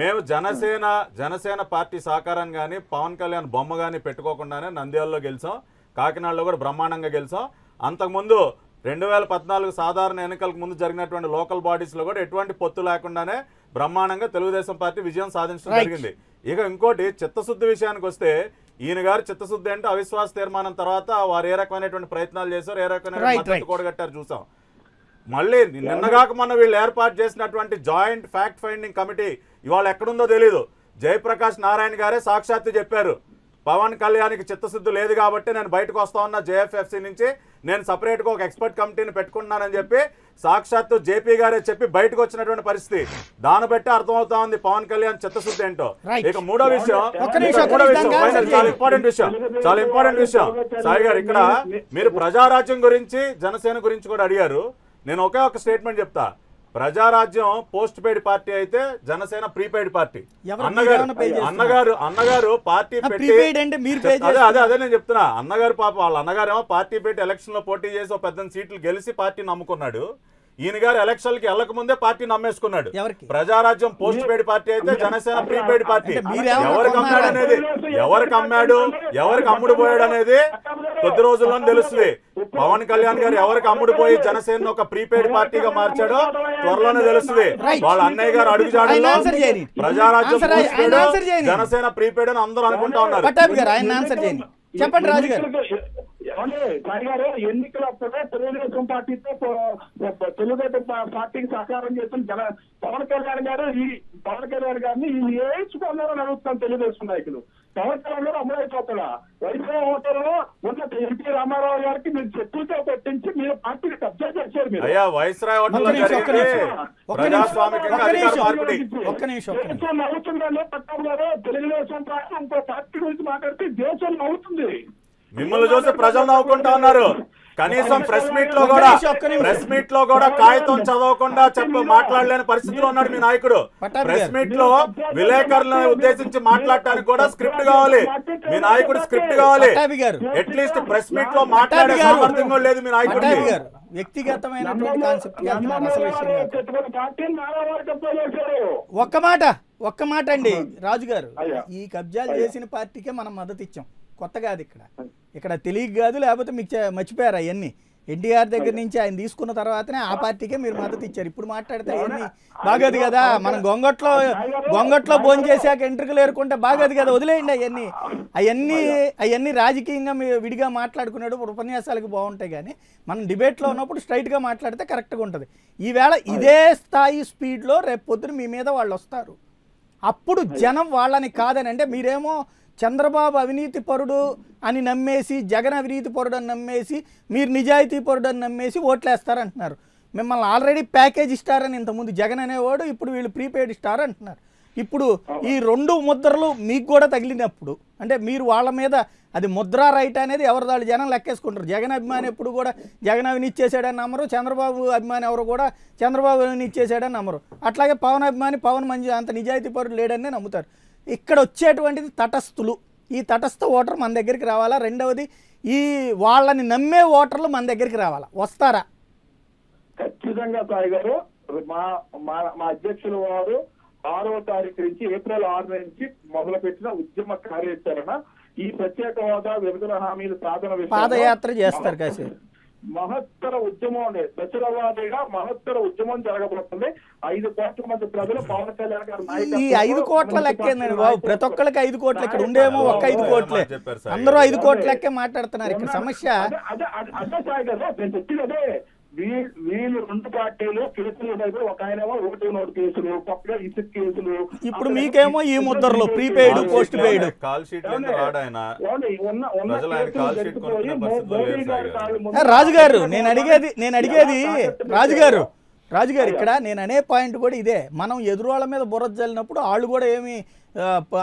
మేము జనసేన జనసేన పార్టీ సహకారాన్ని కానీ పవన్ కళ్యాణ్ బొమ్మ కానీ పెట్టుకోకుండానే నంద్యాలలో గెలిచాం, కాకినాడలో కూడా బ్రహ్మాండంగా గెలిచాం. అంతకుముందు రెండు వేల పద్నాలుగు సాధారణ ఎన్నికలకు ముందు జరిగినటువంటి లోకల్ బాడీస్లో కూడా ఎటువంటి పొత్తు లేకుండానే బ్రహ్మాండంగా తెలుగుదేశం పార్టీ విజయం సాధించడం జరిగింది. ఇక ఇంకోటి చిత్తశుద్ధి విషయానికి వస్తే, ఈయన గారు చిత్తశుద్ధి అంటే అవిశ్వాస తీర్మానం తర్వాత వారు ఏ రకమైనటువంటి ప్రయత్నాలు చేశారు, ఏ రకమైన కూడగట్టారు చూసాం. మళ్ళీ నిన్నగాక మొన్న వీళ్ళు ఏర్పాటు చేసినటువంటి జాయింట్ ఫ్యాక్ట్ ఫైండింగ్ కమిటీ ఇవాళ ఎక్కడుందో తెలీదు. జయప్రకాష్ నారాయణ గారే సాక్షాత్తు చెప్పారు, పవన్ కళ్యాణ్కి చిత్తశుద్ధి లేదు కాబట్టి నేను బయటకు వస్తా ఉన్నా జేఎఫ్ఎఫ్సి నుంచి, నేను సపరేట్గా ఒక ఎక్స్పర్ట్ కమిటీని పెట్టుకున్నానని చెప్పి సాక్షాత్తు జేపీ గారే చెప్పి బయటకు వచ్చినటువంటి పరిస్థితి. దాన్ని బట్టి అర్థమవుతా ఉంది పవన్ కళ్యాణ్ చిత్తశుద్ధి ఏంటో. ఇక మూడో విషయం మూడో విషయం చాలా ఇంపార్టెంట్ విషయం చాలా ఇంపార్టెంట్ విషయం సాయి గారు, ఇక్కడ మీరు ప్రజారాజ్యం గురించి జనసేన గురించి కూడా అడిగారు. నేను ఒకే ఒక స్టేట్మెంట్ చెప్తా, ప్రజారాజ్యం పోస్ట్ పెయిడ్ పార్టీ అయితే జనసేన ప్రీపెయిడ్ పార్టీ. అన్నగారు అన్నగారు పార్టీ పెట్టి అదే అదే అదే నేను చెప్తున్నా, అన్నగారు పాప వాళ్ళ అన్నగారేమో పార్టీ పెట్టి ఎలక్షన్ లో పోటీ చేసి పెద్ద సీట్లు గెలిచి పార్టీ నమ్ముకున్నాడు. ఈయన గారు ఎలక్షన్కి వెళ్ళక ముందే పార్టీ నమ్మేసుకున్నాడు. ప్రజారాజ్యం పోస్ట్ పెయిడ్ పార్టీ అయితే జనసేన ప్రీపెయిడ్ పార్టీ. ఎవరికి అమ్మాడు అనేది ఎవరికి అమ్మాడు ఎవరికి అమ్ముడు పోయాడు అనేది కొద్ది రోజుల్లోనే తెలుస్తుంది. పవన్ కళ్యాణ్ గారు ఎవరికి అమ్ముడుపోయి జనసేన ఒక ప్రీపెయిడ్ పార్టీగా మార్చాడో త్వరలోనే తెలుస్తుంది. వాళ్ళ అన్నయ్య గారు అడుగు జాడలో ప్రజారాజ్యం జనసేన ప్రీపెయిడ్ అని అందరూ అనుకుంటా ఉన్నారు. చెప్పండి రాజు గారు. ఎన్నికలప్పుడే తెలుగుదేశం పార్టీతో తెలుగుదేశం పార్టీకి సహకారం చేస్తున్న జన పవన్ కళ్యాణ్ గారు ఈ పవన్ కళ్యాణ్ గారిని వేయించుకున్నారని అడుగుతాను. తెలుగుదేశం నాయకులు పవన్ కళ్యాణ్ గారు అమలైపోతాడా? వైసీపీ ఓటర్లో ఉన్న ఎన్టీ రామారావు గారికి మీరు చెప్పుతో పెట్టించి మీరు పార్టీని కబ్జా చేశారు. మీరు దేశం నవ్వుతుందని పట్టాబు గారు తెలుగుదేశం పార్టీ ఇంకో పార్టీ గురించి మాట్లాడితే దేశం నవ్వుతుంది. మిమ్మల్ని చూసి ప్రజలు నవ్వుకుంటా ఉన్నారు. కనీసం ప్రెస్ మీట్ లో కూడా ప్రెస్ మీట్ లో కూడా కాగితం చదవకుండా చెప్ప మాట్లాడలేని పరిస్థితిలో ఉన్నాడు మీ నాయకుడు. ప్రెస్ మీట్ లో విలేకరులను ఉద్దేశించి మాట్లాడటానికి కూడా స్క్రిప్ట్ కావాలి, మీ నాయకుడు స్క్రిప్ట్ కావాలి. అట్లీస్ట్ ప్రెస్ మీట్ లో మాట్లాడే సామర్థ్యం లేదు మీ నాయకుడు. వ్యక్తిగతమైన ఒక్క మాట ఒక్క మాట అండి రాజు గారు, ఈ కబ్జాలు చేసిన పార్టీకే మనం మద్దతు ఇచ్చాం. కొత్త కాదు, ఇక్కడ ఇక్కడ తెలియక కాదు, లేకపోతే మీకు మర్చిపోయారు అవన్నీ. ఎన్టీఆర్ దగ్గర నుంచి ఆయన తీసుకున్న తర్వాతనే ఆ పార్టీకే మీరు మద్దతు ఇచ్చారు. ఇప్పుడు మాట్లాడితే అవన్నీ బాగోదు కదా. మనం గొంగట్లో గొంగట్లో భోజనం చేశాక ఎంట్రుకలు ఏరుకుంటే బాగోదు కదా, వదిలేయండి అవన్నీ. అవన్నీ అవన్నీ రాజకీయంగా మీరు విడిగా మాట్లాడుకునేటప్పుడు ఉపన్యాసాలకు బాగుంటాయి, కానీ మనం డిబేట్లో ఉన్నప్పుడు స్ట్రైట్గా మాట్లాడితే కరెక్ట్గా ఉంటుంది. ఈవేళ ఇదే స్థాయి స్పీడ్లో రేపు పొద్దున మీ మీద వాళ్ళు వస్తారు. అప్పుడు జనం వాళ్ళని కాదని అంటే, మీరేమో చంద్రబాబు అవినీతి పరుడు అని నమ్మేసి, జగన్ అవినీతి పరుడు అని నమ్మేసి, మీరు నిజాయితీ పరుడు అని నమ్మేసి ఓట్లేస్తారంటున్నారు. మిమ్మల్ని ఆల్రెడీ ప్యాకేజ్ స్టార్ అని ఇంతకుముందు జగన్ అనేవాడు, ఇప్పుడు వీళ్ళు ప్రీపెయిడ్ స్టార్ అంటున్నారు. ఇప్పుడు ఈ రెండు ముద్రలు మీకు కూడా తగిలినప్పుడు అంటే మీరు వాళ్ళ మీద అది ముద్ర రైట్ అనేది ఎవరిదాళ్ళు జనం లెక్కేసుకుంటారు. జగన్ అభిమాని ఎప్పుడు కూడా జగన్ అవినీతి చేశాడని నమ్మరు, చంద్రబాబు అభిమాని ఎవరు కూడా చంద్రబాబు అవినీతి చేశాడని నమ్మరు, అట్లాగే పవన్ అభిమాని పవన్ మంచి అంత నిజాయితీ పరుడు లేడనే నమ్ముతారు. ఇక్కడ వచ్చేటువంటిది తటస్థులు. ఈ తటస్థ ఓటర్ మన దగ్గరికి రావాలా? రెండవది ఈ వాళ్ళని నమ్మే ఓటర్లు మన దగ్గరికి రావాలా? వస్తారా? ఖచ్చితంగా సాయి గారు, మా మా అధ్యక్షుల వారు ఆరవ తారీఖు నుంచి ఏప్రిల్ ఆరు నుంచి మొదలు పెట్టిన ఉద్యమ కార్యాచరణ ఈ ప్రత్యేక హోదా విభజన హామీల సాధన పాదయాత్ర చేస్తారు. కాసేపు మహత్తర ఉద్యమం అనేది దశరవాదిగా మహత్తర ఉద్యమం జరగబడుతుంది. ఐదు కోట్ల మంది ప్రజలు పవన్ కళ్యాణ్ గారు ఈ ఐదు కోట్ల లెక్కేందండి బాబు. ప్రతి ఒక్కరికి ఐదు కోట్లు ఇక్కడ ఉండేమో, ఒక్క ఐదు కోట్లే, అందరూ ఐదు కోట్ల లెక్కే మాట్లాడుతున్నారు. ఇక్కడ సమస్య అదే అదే సాయి కదా, నేను చెప్పింది అదే. వీళ్ళు రెండు పార్టీలు కేసులు, ఒక ఆయనేమో ఒకటి నోటు కేసులు, పక్కగా ఇసుక కేసులు, ఇప్పుడు మీకేమో ఈ ముద్రలు ప్రీపెయిడ్ పోస్ట్ పెయిడ్ రాజుగారు. నేను అడిగేది నేను అడిగేది రాజుగారు రాజుగారు ఇక్కడ నేను అనే పాయింట్ కూడా ఇదే. మనం ఎదురువాళ్ళ మీద బుర్ర జల్లినప్పుడు వాళ్ళు కూడా ఏమి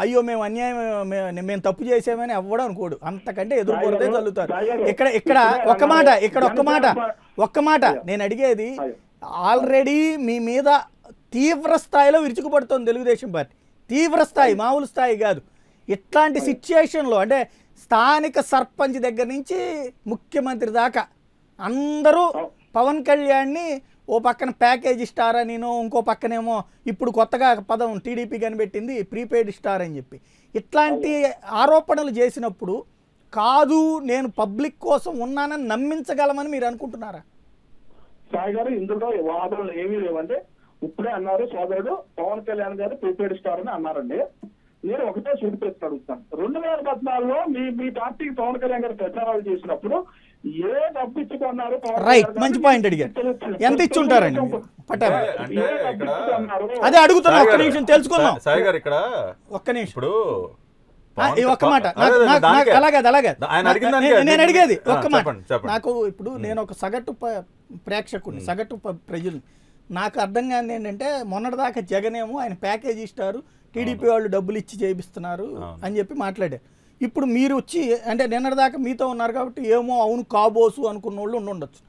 అయ్యో మేము అన్యాయం మేము తప్పు చేసామని అవ్వడం అనుకోడు, అంతకంటే ఎదుర్కొరదే చల్లుతారు. ఇక్కడ ఇక్కడ ఒక్క మాట ఇక్కడ ఒక్క మాట ఒక్క మాట నేను అడిగేది, ఆల్రెడీ మీ మీద తీవ్ర స్థాయిలో విరుచుకుపడుతోంది తెలుగుదేశం పార్టీ. తీవ్ర స్థాయి, మామూలు స్థాయి కాదు. ఇట్లాంటి సిచ్యుయేషన్లో అంటే స్థానిక సర్పంచ్ దగ్గర నుంచి ముఖ్యమంత్రి దాకా అందరూ పవన్ కళ్యాణ్ని ఓ పక్కన ప్యాకేజ్ స్టార్ అని, ఇంకో పక్కనేమో ఇప్పుడు కొత్తగా పదం టీడీపీ కనిపెట్టింది ప్రీపెయిడ్ స్టార్ అని చెప్పి, ఇట్లాంటి ఆరోపణలు చేసినప్పుడు కాదు నేను పబ్లిక్ కోసం ఉన్నానని నమ్మించగలమని మీరు అనుకుంటున్నారా? సాయి గారు, ఇందులో వాదనలు ఏమీ లేవండి. ఇప్పుడే అన్నారు సోదరుడు పవన్ కళ్యాణ్ గారు ప్రీపెయిడ్ స్టార్ అని అన్నారండి. నేను ఒకటే చూపిస్తూ అడుగుతాను, రెండు వేల పద్నాలుగులో మీ మీ పార్టీకి పవన్ కళ్యాణ్ గారు ప్రచారాలు చేసినప్పుడు ఏ డబ్బు ఇచ్చుకున్నారు? రైట్, మంచి పాయింట్ అడిగారు. ఎంత ఇచ్చుంటారండి? అదే అడుగుతున్నా, ఒక్క నిమిషం తెలుసుకుందాం. సాయి గారు ఇక్కడ ఒక్క నిమిషం, ఇప్పుడు ఒక్క మాట అలాగే అలాగే నేను అడిగేది ఒక్క మాట. నాకు ఇప్పుడు నేను ఒక సగటు ప్రేక్షకుడిని, సగటు ప్రజలు, నాకు అర్థం కాదు ఏంటంటే మొన్నటిదాకా జగనేమో ఆయన ప్యాకేజ్ ఇస్తారు, టీడీపీ వాళ్ళు డబ్బులు ఇచ్చి చేయిస్తున్నారు అని చెప్పి మాట్లాడారు. ఇప్పుడు మీరు వచ్చి అంటే నిన్నటిదాకా మీతో ఉన్నారు కాబట్టి ఏమో అవును కాబోసు అనుకున్న వాళ్ళు ఉండొచ్చు,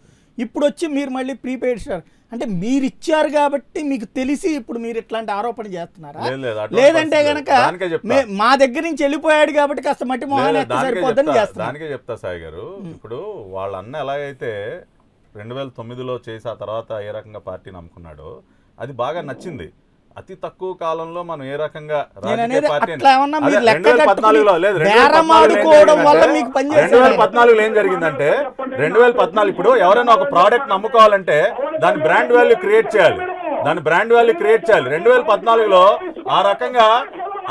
ఇప్పుడు వచ్చి మీరు మళ్ళీ ప్రీపెయిడ్ స్టార్ అంటే మీరు ఇచ్చారు కాబట్టి మీకు తెలిసి ఇప్పుడు మీరు ఇట్లాంటి ఆరోపణ చేస్తున్నారా? లేదంటే గనక మా దగ్గర నుంచి వెళ్ళిపోయాడు కాబట్టి కాస్త మట్టి మోహన్ సరిపోద్దని చేస్తాను. చెప్తా సాయి గారు, ఇప్పుడు వాళ్ళ అన్న ఎలాగైతే రెండు వేల తొమ్మిదిలో చేసి ఆ తర్వాత ఏ రకంగా పార్టీని నమ్ముకున్నాడో అది బాగా నచ్చింది. అతి తక్కువ కాలంలో మనం ఏ రకంగా రాజకీయ పార్టీని రెండు వేల పద్నాలుగులో లేదు రెండు వేల పద్నాలుగులో ఏం జరిగిందంటే రెండు వేల పద్నాలుగు ఇప్పుడు ఎవరైనా ఒక ప్రోడక్ట్ నమ్ముకోవాలంటే దాని బ్రాండ్ వాల్యూ క్రియేట్ చేయాలి దాని బ్రాండ్ వాల్యూ క్రియేట్ చేయాలి రెండు వేల పద్నాలుగులో ఆ రకంగా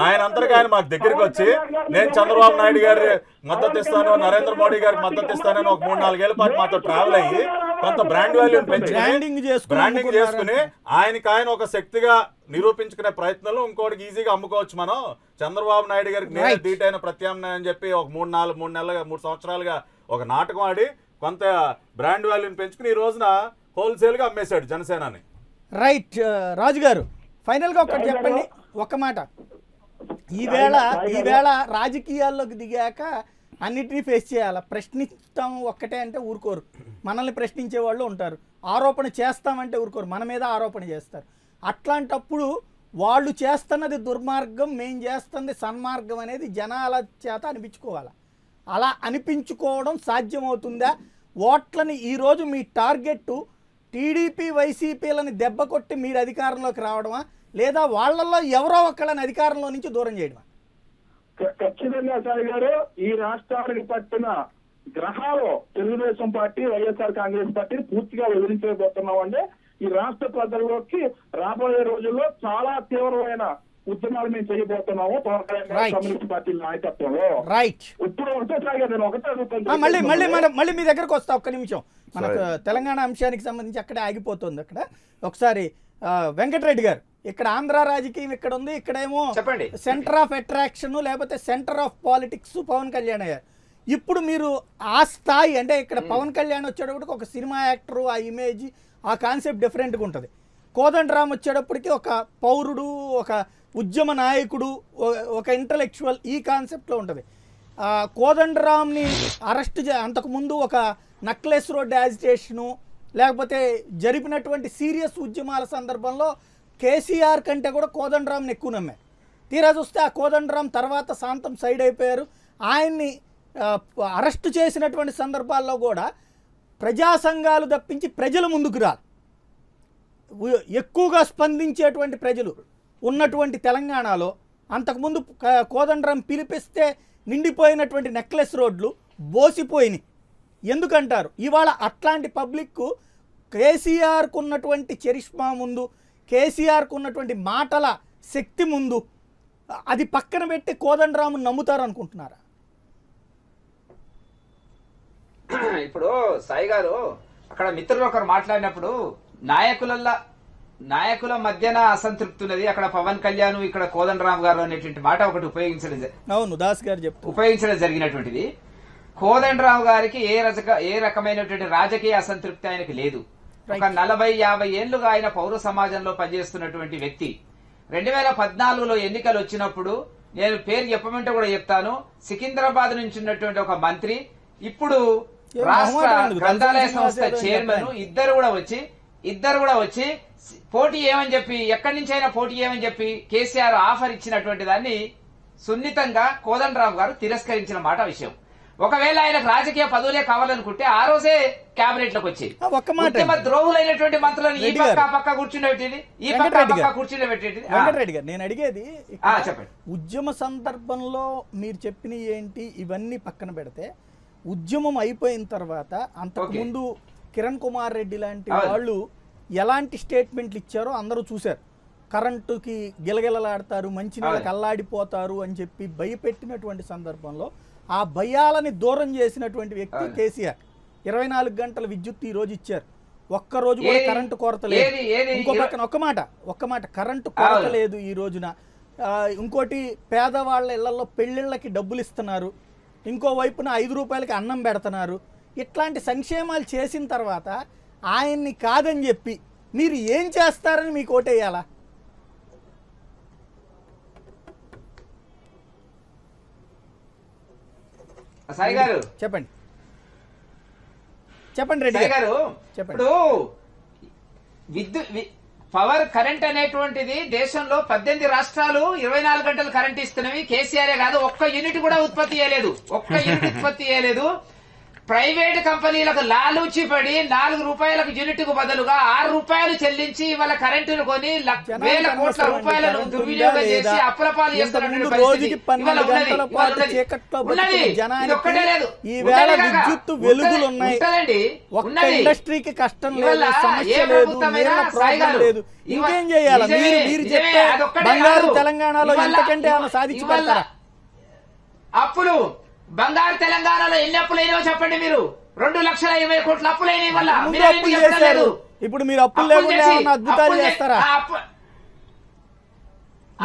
ఆయన అందరికీ ఆయన మాకు దగ్గరికి వచ్చి నేను చంద్రబాబు నాయుడు గారి మద్దతు ఇస్తాను, నరేంద్ర మోడీ గారికి మద్దతు ఇస్తానని ఒక మూడు నాలుగేళ్ల పాటు మాతో ట్రావెల్ అయ్యి కొంత బ్రాండ్ వాల్యూని పెంచి బ్రాండింగ్ చేసుకుని ఆయనకి ఆయన ఒక శక్తిగా నిరూపించుకునే ప్రయత్నంలో ఇంకోటికి ఈజీగా అమ్ముకోవచ్చు. మనం చంద్రబాబు నాయుడు గారికి నేనే ధీట్ అయిన ప్రత్యామ్నాయం అని చెప్పి ఒక మూడు నాలుగు మూడు నెలలుగా మూడు సంవత్సరాలుగా ఒక నాటకం ఆడి కొంత బ్రాండ్ వాల్యూని పెంచుకుని ఈ రోజున హోల్సేల్గా అమ్మేశాడు జనసేనని. రైట్ రాజు గారు, ఫైనల్గా ఒకటి చెప్పండి, ఒక్క మాట. ఈవేళ ఈవేళ రాజకీయాల్లోకి దిగాక అన్నిటినీ ఫేస్ చేయాలి. ప్రశ్నిస్తాం ఒక్కటే అంటే ఊరుకోరు, మనల్ని ప్రశ్నించే వాళ్ళు ఉంటారు. ఆరోపణ చేస్తామంటే ఊరుకోరు, మన మీద ఆరోపణ చేస్తారు. అట్లాంటప్పుడు వాళ్ళు చేస్తున్నది దుర్మార్గం, మేం చేస్తుంది సన్మార్గం అనేది జనాల చేత అనిపించుకోవాలి. అలా అనిపించుకోవడం సాధ్యమవుతుందా? ఓట్లని ఈరోజు మీ టార్గెట్ టీడీపీ వైసీపీలని దెబ్బ కొట్టి మీరు అధికారంలోకి రావడమా, లేదా వాళ్ళల్లో ఎవరో ఒకళ్ళని అధికారంలో నుంచి దూరం చేయడం? ఖచ్చితంగా సార్ గారు, ఈ రాష్ట్రానికి పట్టిన గ్రహాలు తెలుగుదేశం పార్టీ వైఎస్ఆర్ కాంగ్రెస్ పార్టీని పూర్తిగా వదిలించబోతున్నాం అంటే ఈ రాష్ట్ర ప్రజల్లోకి రాబోయే రోజుల్లో చాలా తీవ్రమైన ఉద్యమాలు మేము చేయబోతున్నాము పవన్ కళ్యాణ్ గారు కమ్యూనిస్ట్ పార్టీ నాయకత్వంలో. రైట్, ఇప్పుడు ఒకటే సార్ గారు నేను ఒకటే మళ్ళీ మళ్ళీ మళ్ళీ మీ దగ్గరకు వస్తా. ఒక్క నిమిషం, మనకు తెలంగాణ అంశానికి సంబంధించి అక్కడే ఆగిపోతుంది. అక్కడ ఒకసారి వెంకటరెడ్డి గారు, ఇక్కడ ఆంధ్ర రాజకీయం ఇక్కడ ఉంది, ఇక్కడేమో చెప్పండి సెంటర్ ఆఫ్ అట్రాక్షన్ లేకపోతే centre of politics Pawan Kalyan అయ్యారు. ఇప్పుడు మీరు ఆ స్థాయి అంటే ఇక్కడ పవన్ కళ్యాణ్ వచ్చేటప్పటికి ఒక సినిమా యాక్టరు, ఆ ఇమేజ్ ఆ కాన్సెప్ట్ డిఫరెంట్గా ఉంటుంది. కోదండరామ్ వచ్చేటప్పటికి ఒక పౌరుడు, ఒక ఉద్యమ నాయకుడు, ఒక ఇంటలెక్చువల్, ఈ కాన్సెప్ట్లో ఉంటుంది. కోదండరామ్ని అరెస్ట్ చే అంతకుముందు ఒక నక్లెస్ రోడ్ యాజిటేషను లేకపోతే జరిపినటువంటి సీరియస్ ఉద్యమాల సందర్భంలో కేసీఆర్ కంటే కూడా కోదండరామ్ని ఎక్కువ నమ్మారు. తీరా చూస్తే ఆ కోదండరామ్ తర్వాత శాంతం సైడ్ అయిపోయారు. ఆయన్ని అరెస్ట్ చేసినటువంటి సందర్భాల్లో కూడా ప్రజా సంఘాలు తప్పించి ప్రజల ముందుకు రా ఎక్కువగా స్పందించేటువంటి ప్రజలు ఉన్నటువంటి తెలంగాణలో అంతకుముందు కోదండరామ్ పిలిపిస్తే నిండిపోయినటువంటి నెక్లెస్ రోడ్లు బోసిపోయినాయి ఎందుకంటారు? ఇవాళ అట్లాంటి పబ్లిక్కు కేసీఆర్కు ఉన్నటువంటి చరిష్మా ముందు, కేసీఆర్కు ఉన్నటువంటి మాటల శక్తి ముందు అది పక్కన పెట్టి కోదండరామును నమ్ముతారు అనుకుంటున్నారా? ఇప్పుడు సాయి గారు అక్కడ మిత్రులు ఒకరు మాట్లాడినప్పుడు నాయకులల్లా నాయకుల మధ్యన అసంతృప్తి ఉన్నది. అక్కడ పవన్ కళ్యాణ్, ఇక్కడ కోదండరామ్ గారు అనేటువంటి మాట ఒకటి ఉపయోగించడం అవును దాస్ గారు చెప్పు ఉపయోగించడం జరిగినటువంటిది. కోదండరావు గారికి ఏ రక ఏ రకమైనటువంటి రాజకీయ అసంతృప్తి ఆయనకు లేదు. ఒక నలభై యాభై ఏళ్లుగా ఆయన పౌర సమాజంలో పనిచేస్తున్నటువంటి వ్యక్తి. రెండు వేల పద్నాలుగులో ఎన్నికలు వచ్చినప్పుడు నేను పేరు చెప్పమంటే కూడా చెప్తాను, సికింద్రాబాద్ నుంచి ఉన్నటువంటి ఒక మంత్రి, ఇప్పుడు రాష్ట్ర గ్రంథాలయ సంస్థ చైర్మన్, ఇద్దరు కూడా వచ్చి ఇద్దరు కూడా వచ్చి పోటీ ఏమని చెప్పి ఎక్కడి నుంచి అయినా పోటీ ఏమని చెప్పి కేసీఆర్ ఆఫర్ ఇచ్చినటువంటి దాన్ని సున్నితంగా కోదండరామ్ గారు తిరస్కరించిన మాట విషయం. ఒకవేళ ఆయనకు రాజకీయ పదవులే కావాలనుకుంటే ఆ రోజే కేబినెట్ లోకి వచ్చి ఉద్యమ ద్రోహులైనటువంటి మంత్రులను ఈ పక్క పక్క కూర్చుండేది, ఈ పక్క పక్క కూర్చుండబెట్టేది. వెంకటరెడ్డి గారు నేను అడిగేది చెప్పండి, ఉద్యమ సందర్భంలో మీరు చెప్పిన ఏంటి ఇవన్నీ పక్కన పెడితే ఉద్యమం అయిపోయిన తర్వాత అంతకుముందు కిరణ్ కుమార్ రెడ్డి లాంటి వాళ్ళు ఎలాంటి స్టేట్మెంట్లు ఇచ్చారో అందరూ చూశారు. కరెంటుకి గిలగిలలాడతారు, మంచినీళ్ళకి అల్లాడిపోతారు అని చెప్పి భయపెట్టినటువంటి సందర్భంలో ఆ భయాలని దూరం చేసినటువంటి వ్యక్తి కేసీఆర్. ఇరవై నాలుగు గంటల విద్యుత్ ఈ రోజు ఇచ్చారు, ఒక్క రోజు కూడా కరెంటు కొరత లేదు. ఇంకో పక్కన ఒక్క మాట ఒక్క మాట కరెంటు కొరత లేదు ఈ రోజున. ఇంకోటి పేదవాళ్ళ ఇళ్లలో పెళ్లిళ్ళకి డబ్బులు ఇస్తున్నారు, ఇంకోవైపున ఐదు రూపాయలకి అన్నం పెడుతున్నారు. ఇట్లాంటి సంక్షేమాలు చేసిన తర్వాత ఆయన్ని కాదని చెప్పి మీరు ఏం చేస్తారని మీకు ఓటేయాలా? సాయి గారు చెప్పండి చెప్పండి రెడ్డి గారు చెప్పండి. ఇప్పుడు విద్యుత్ పవర్ కరెంట్ అనేటువంటిది దేశంలో పద్దెనిమిది రాష్ట్రాలు ఇరవై నాలుగు గంటలు కరెంట్ ఇస్తున్నవి కేసీఆర్ కాదు. ఒక్క యూనిట్ కూడా ఉత్పత్తి చేయలేదు, ఒక్క యూనిట్ ఉత్పత్తి చేయలేదు. ప్రైవేట్ కంపెనీలకు లాలూచి పడి నాలుగు రూపాయలకు యూనిట్ కు బదులుగా ఆరు రూపాయలు చెల్లించి ఇవాళ కరెంటును కొని వేల కోట్ల రూపాయలను దుర్వినియోగం చేసి అప్పుల పాలు చేస్తున్నటువంటి పరిస్థితి ఇవాళ ఉన్నది. ఉన్నది ఇండస్ట్రీకి కష్టం లేదు, సమస్య లేదు, నేల ప్రాబ్లం లేదు, ఇంకేం చేయాలి? మీరు మీరు చెప్పే బంగారు తెలంగాణలో ఎంతకంటే ఆమె సాధించబడతారా? అప్పులు బంగారు తెలంగాణలో ఎన్ని అప్పులైనో చెప్పండి. మీరు రెండు లక్షల ఇరవై కోట్ల అప్పులైన వల్ల ఇప్పుడు మీరు అప్పులు లేకుండా ఏమైనా అద్భుతాలు చేస్తారా?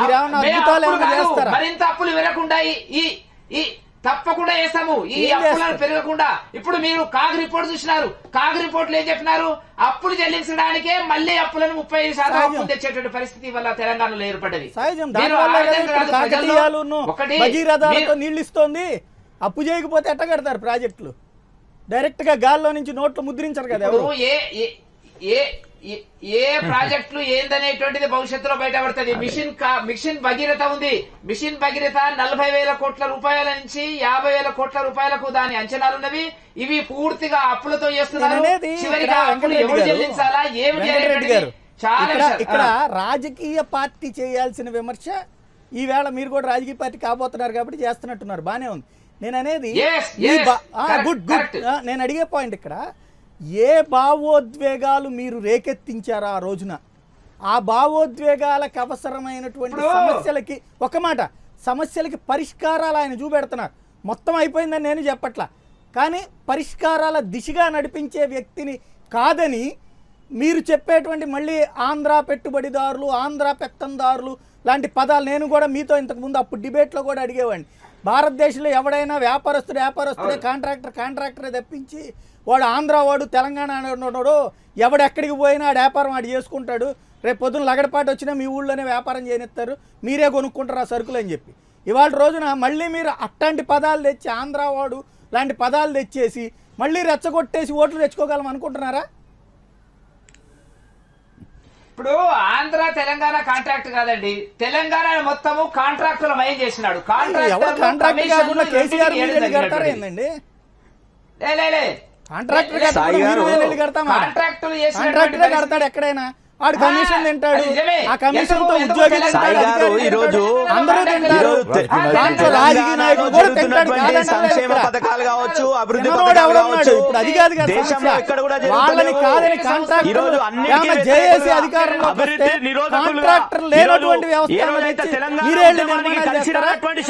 మీరేమన్నా అద్భుతాలు ఏమైనా చేస్తారా? మరింత అప్పులు వినకుండా ఈ తప్పకుండా వేస్తాము, ఈ అప్పులను పెరగకుండా. ఇప్పుడు మీరు కాగ్ రిపోర్ట్ చూసినారు, కాగ్ రిపోర్ట్లు ఏం చెప్పినారు? అప్పులు చెల్లించడానికే మళ్లీ అప్పులను ముప్పై ఐదు శాతం అప్పులు తెచ్చేటువంటి పరిస్థితి వల్ల తెలంగాణలో ఏర్పడ్డది. ఒకటి అప్పు చేయకపోతే ఎట్ట కడతారు ప్రాజెక్టులు? డైరెక్ట్ గా గాల్లో నుంచి నోట్లు ముద్రించారు కదా. ఏ ప్రాజెక్టులు ఏందనేటువంటిది భవిష్యత్తులో బయటపడుతుంది. మిషన్ మిషన్ భగీరథ ఉంది. మిషన్ భగీరథ నలభై వేల కోట్ల రూపాయల నుంచి యాభై వేల కోట్ల రూపాయలకు దాని అంచనాలున్నవి. ఇవి పూర్తిగా అప్పులతో చేస్తున్నారు. చివరిగా అప్పులు ఎవరు చెల్లించాలా, ఏమి చేయాలి? చాలా ఇక్కడ రాజకీయ పార్టీ చేయాల్సిన విమర్శ ఈవేళ మీరు కూడా రాజకీయ పార్టీ కాబోతున్నారు కాబట్టి చేస్తున్నట్టున్నారు. బానే ఉంది. నేను అనేది గుడ్ గుడ్ నేను అడిగే పాయింట్ ఇక్కడ ఏ భావోద్వేగాలు మీరు రేకెత్తించారా ఆ రోజున? ఆ భావోద్వేగాలకు అవసరమైనటువంటి సమస్యలకి ఒక మాట సమస్యలకి పరిష్కారాలు ఆయన చూపెడుతున్నారు. మొత్తం అయిపోయిందని నేను చెప్పట్లా, కానీ పరిష్కారాల దిశగా నడిపించే వ్యక్తిని కాదని మీరు చెప్పేటువంటి మళ్ళీ ఆంధ్ర పెట్టుబడిదారులు, ఆంధ్ర పెత్తందారులు లాంటి పదాలు నేను కూడా మీతో ఇంతకుముందు అప్పుడు డిబేట్లో కూడా అడిగేవాడిని. భారతదేశంలో ఎవడైనా వ్యాపారస్తుడు వ్యాపారస్తుడే, కాంట్రాక్టర్ కాంట్రాక్టరే తప్పించి వాడు ఆంధ్ర వాడు తెలంగాణ వాడు ఎవడెక్కడికి పోయినా ఆ వ్యాపారం వాడు చేసుకుంటాడు. రేపు పొద్దున లగడపాటు వచ్చినా మీ ఊళ్ళోనే వ్యాపారం చేయనిస్తారు, మీరే కొనుక్కుంటారు ఆ సరుకులు అని చెప్పి ఇవాళ రోజున మళ్ళీ మీరు అట్లాంటి పదాలు తెచ్చి ఆంధ్ర వాడు లాంటి పదాలు తెచ్చేసి మళ్ళీ రెచ్చగొట్టేసి ఓట్లు తెచ్చుకోగలం అనుకుంటున్నారా? ఇప్పుడు ఆంధ్ర తెలంగాణ కాంట్రాక్ట్ కాదండి, తెలంగాణ మొత్తము కాంట్రాక్టుల మయం చేసినాడు. ఎక్కడైనా వాడు కమిషన్ తింటాడు, ఆ కమిషన్ తో ఉద్యోగులు కలిసినటువంటి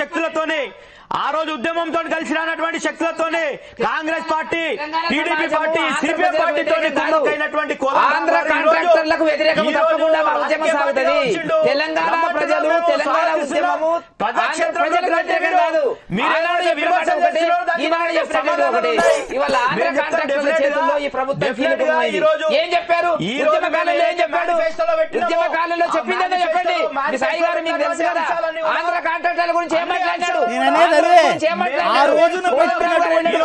శక్తులతోనే ఆ రోజు ఉద్యమంతో కలిసి రానటువంటి శక్తులతోనే Congress party, TDP party, CPM పార్టీతో అయినటువంటి ఆంధ్ర కాంట్రాక్టర్లకు వ్యతిరేకం తప్పకుండా ఉద్యమం సాగుతుంది. తెలంగాణ ప్రజలు, తెలంగాణ ఉద్యమము ప్రజల ప్రజలకు వ్యతిరేకం కాదు. మీరేనాడు విమర్శ ఒకటి, ఈనాడు సమాధానం ఒకటి. ఇవాళ ఆంధ్ర కాంట్రాక్టర్ల చేతుల్లో ఈ ప్రభుత్వం ఏం చెప్పారు? ఉద్యమకాలంలో ఏం చెప్పాడు? ఉద్యమకాలంలో చెప్పిందని చెప్పండి. సాయి గారు మీకు తెలుసు కదా ఆంధ్ర కాంట్రాక్టర్ల గురించి ఏం మాట్లాడాడు? ఆ రోజున పెట్టినటువంటి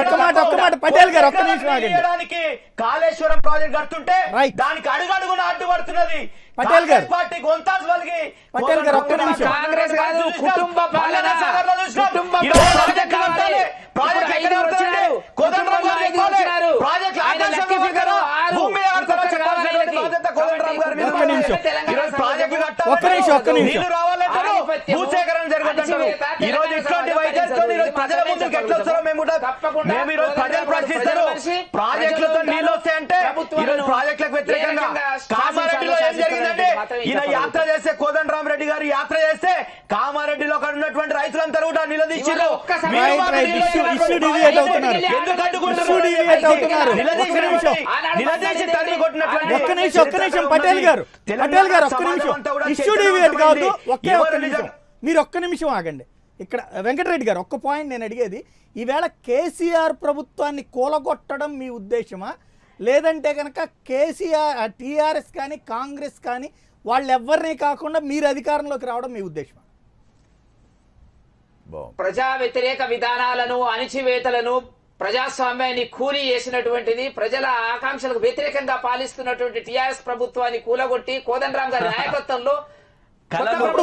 ఒక్క మాట ఒక్క మాట పటేల్ గారు ఒక్క నిమిషం ఆగండి. కాళేశ్వరం ప్రాజెక్ట్ కడుతుంటే దానికి అడుగడుగున అడ్డుపడుతున్నది పటేల్ గారు. పార్టీ గొంతాస్ వల్గి పటేల్ గారు ఒక్క నిమిషం. కాంగ్రెస్ కాదు, కుటుంబ పాలన భూసేకరణ జరుగుతుంది. ఈ రోజు ఇట్లాంటి వైద్యులు ప్రజల ముందుకు ఎట్లా వస్తారో మేము మేము ఈరోజు ప్రజలు ప్రశ్నిస్తారు. ప్రాజెక్టులతో నీళ్ళు వస్తాయంటే ఈరోజు ప్రాజెక్టులకు వ్యతిరేకంగా కామారెడ్డిలో ఏం జరిగిందంటే ఈయన యాత్ర చేస్తే, కోదండరాం రెడ్డి గారు యాత్ర చేస్తే కామారెడ్డిలో అక్కడ ఉన్నటువంటి రైతులంతా కూడా నిలదీశారు. ఎందుకు అడ్డుకుంటున్నారు? నిలదీసి తల్లి కొట్టినటువంటి పటేల్ గారు పటేల్ గారు ఒక్క నిమిషం ఇష్యూ డివేట్ కాదు. ఒకే ఒక్క నిమిషం మీరు ఒక్క నిమిషం ఆగండి. ఇక్కడ వెంకటరెడ్డి గారు ఒక్క పాయింట్ నేను అడిగేది, ఈవేళ కేసీఆర్ ప్రభుత్వాన్ని కూలగొట్టడం మీ ఉద్దేశమా, లేదంటే కనుక కేసీఆర్ టీఆర్ఎస్ కానీ కాంగ్రెస్ కానీ వాళ్ళు ఎవరిని కాకుండా మీరు అధికారంలోకి రావడం మీ ఉద్దేశమా? ప్రజా వ్యతిరేక విధానాలను, అణిచివేతలను, ప్రజాస్వామ్యాన్ని కూలీ చేసినటువంటిది, ప్రజల ఆకాంక్షలకు వ్యతిరేకంగా పాలిస్తున్నటువంటి టీఆర్ఎస్ ప్రభుత్వాన్ని కూలగొట్టి కోదండరాం గారి నాయకత్వంలో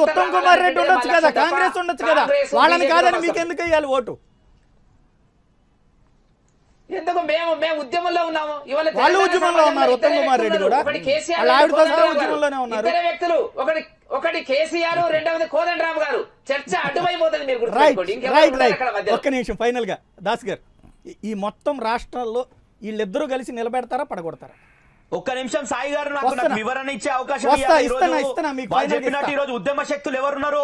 ఉత్తమ్ కుమార్ రెడ్డి ఉండొచ్చు కదా, కాంగ్రెస్ ఉండొచ్చు కదా, వాళ్ళని కాదని మీకు ఎందుకు వేయాలి ఓటు? ఎందుకు మేము మేము ఉద్యమంలో ఉన్నాము. ఇవాళ ఉద్యమంలో ఉన్నారు ఉత్తమ్ కుమార్ రెడ్డి కూడా, ఉద్యమంలోనే ఉన్నారు. ఇద్దరు వ్యక్తులు, ఒకటి ఒకటి కేసీఆర్, రెండవది కోదండరామ్ గారు. చర్చ అడ్డుమైపోతుంది మీరు గుర్తుపెట్టుకోండి. ఇంకెవరు? ఒక్క నిమిషం, ఫైనల్ గా దాస్ గారు, ఈ మొత్తం రాష్ట్రాల్లో వీళ్ళిద్దరూ కలిసి నిలబెడతారా పడగొడతారా? ఒక్క నిమిషం సాయి గారు, నాకు వివరణ ఇచ్చే అవకాశం చెప్పినట్టు ఈ రోజు ఉద్యమ శక్తులు ఎవరున్నారు?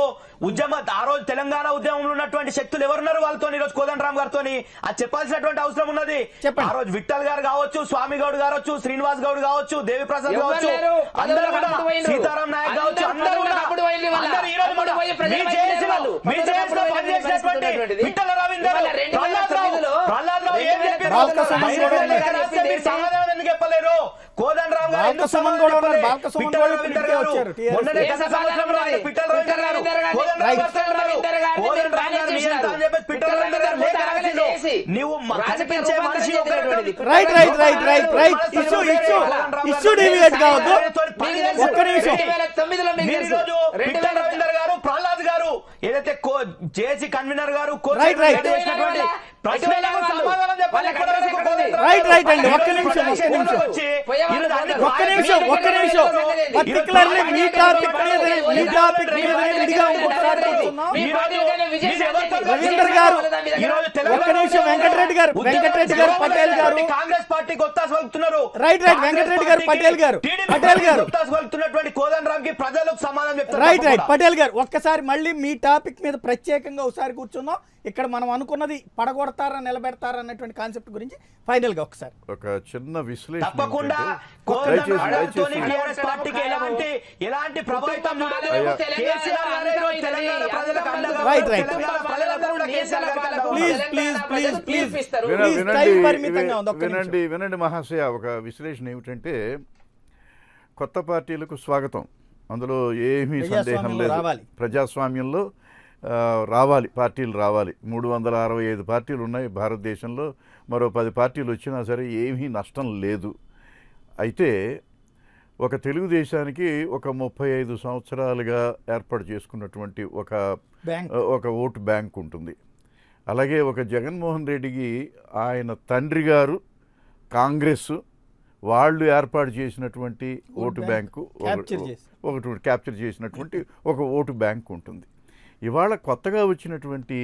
ఉద్యమ ఆ రోజు తెలంగాణ ఉద్యమంలో ఉన్నటువంటి శక్తులు ఎవరున్నారు? వాళ్ళతో ఈ రోజు కోదండరామ్ గారితో అది చెప్పాల్సినటువంటి అవసరం ఉన్నది. ఆ రోజు విఠల్ గారు కావచ్చు, స్వామి గౌడ్ కావచ్చు, శ్రీనివాస్ గౌడ్ కావచ్చు, దేవి ప్రసాద్ కావచ్చు, అందరూ కూడా సీతారాం నాయక్ కావచ్చు, అందరూ కూడా విఠల రవీందర్ సమాధానం ఎందుకు చెప్పలేరు? కోదండరామ్ గారు ప్రహ్లాద్ గారు ఏదైతే జేసీ కన్వీనర్ గారు వెంకటరెడ్డి గారు వెంకటరెడ్డి గారు పటేల్ గారు కాంగ్రెస్ పార్టీకి ఒత్తాసు పలుకుతున్నారు. రైట్ రైట్ వెంకటరెడ్డి గారు పటేల్ గారు పటేల్ గారు ఒత్తాసు పలుకుతున్నటువంటి కోదండరామ్ కి ప్రజలకు సమాధానం చెప్తారు. రైట్ రైట్ పటేల్ గారు, ఒక్కసారి మళ్ళీ మీ టాపిక్ మీద ప్రత్యేకంగా ఒకసారి కూర్చున్నాం. ఇక్కడ మనం అనుకున్నది పడగొడతారా నిలబెడతారా అన్నటువంటి కాన్సెప్ట్ గురించి ఫైనల్ గా ఒకసారి ఒక చిన్న విశ్లేషణ. తప్పకుండా వినండి వినండి మహాశయ, ఒక విశ్లేషణ ఏమిటంటే కొత్త పార్టీలకు స్వాగతం, అందులో ఏమీ సందేహం లేదు. ప్రజాస్వామ్యంలో రావాలి, పార్టీలు రావాలి. మూడు వందల అరవై ఐదు పార్టీలు ఉన్నాయి భారతదేశంలో, మరో పది పార్టీలు వచ్చినా సరే ఏమీ నష్టం లేదు. అయితే ఒక తెలుగుదేశానికి ఒక ముప్పై ఐదు సంవత్సరాలుగా ఏర్పాటు చేసుకున్నటువంటి ఒక ఒక ఓటు బ్యాంక్ ఉంటుంది. అలాగే ఒక జగన్మోహన్ రెడ్డికి ఆయన తండ్రి గారు కాంగ్రెస్ వాళ్ళు ఏర్పాటు చేసినటువంటి ఓటు బ్యాంకు ఒకటి క్యాప్చర్ చేసినటువంటి ఒక ఓటు బ్యాంక్ ఉంటుంది. ఇవాళ కొత్తగా వచ్చినటువంటి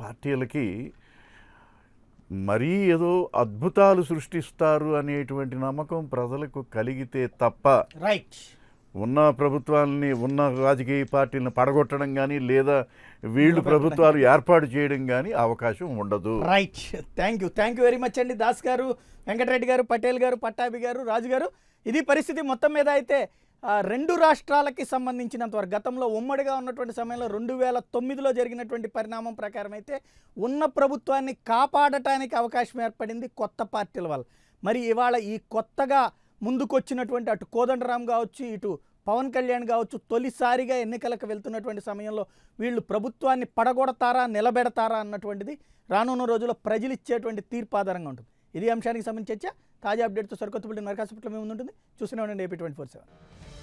పార్టీలకి మరీ ఏదో అద్భుతాలు సృష్టిస్తారు అనేటువంటి నమ్మకం ప్రజలకు కలిగితే తప్ప, రైట్, ఉన్న ప్రభుత్వాలని ఉన్న రాజకీయ పార్టీలను పడగొట్టడం కానీ లేదా వీళ్ళు ప్రభుత్వాలు ఏర్పాటు చేయడం కానీ అవకాశం ఉండదు. Right, thank you thank you very much అండి దాస్ గారు, వెంకటరెడ్డి గారు, పటేల్ గారు, పట్టాభి గారు, రాజు గారు. ఇది పరిస్థితి మొత్తం మీద. అయితే రెండు రాష్ట్రాలకి సంబంధించినంతవరకు గతంలో ఉమ్మడిగా ఉన్నటువంటి సమయంలో రెండు వేల తొమ్మిదిలో జరిగినటువంటి పరిణామం ప్రకారం అయితే ఉన్న ప్రభుత్వాన్ని కాపాడటానికి అవకాశం ఏర్పడింది కొత్త పార్టీల వల్ల. మరి ఇవాళ ఈ కొత్తగా ముందుకొచ్చినటువంటి అటు కోదండరామ్ కావచ్చు, ఇటు పవన్ కళ్యాణ్ కావచ్చు, తొలిసారిగా ఎన్నికలకు వెళ్తున్నటువంటి సమయంలో వీళ్ళు ప్రభుత్వాన్ని పడగొడతారా నిలబెడతారా అన్నటువంటిది రానున్న రోజుల్లో ప్రజలు ఇచ్చేటువంటి తీర్పు ఆధారంగా ఉంటుంది. ఇది అంశానికి సంబంధించి తాజా అప్డేట్తో సరికొత్త బిల్డింగ్ నరకాసుపట్లో మేము ఉంటుంది. చూస్తూనే ఉండండి ఏపీ ట్వంటీ ఫోర్ సెవెన్.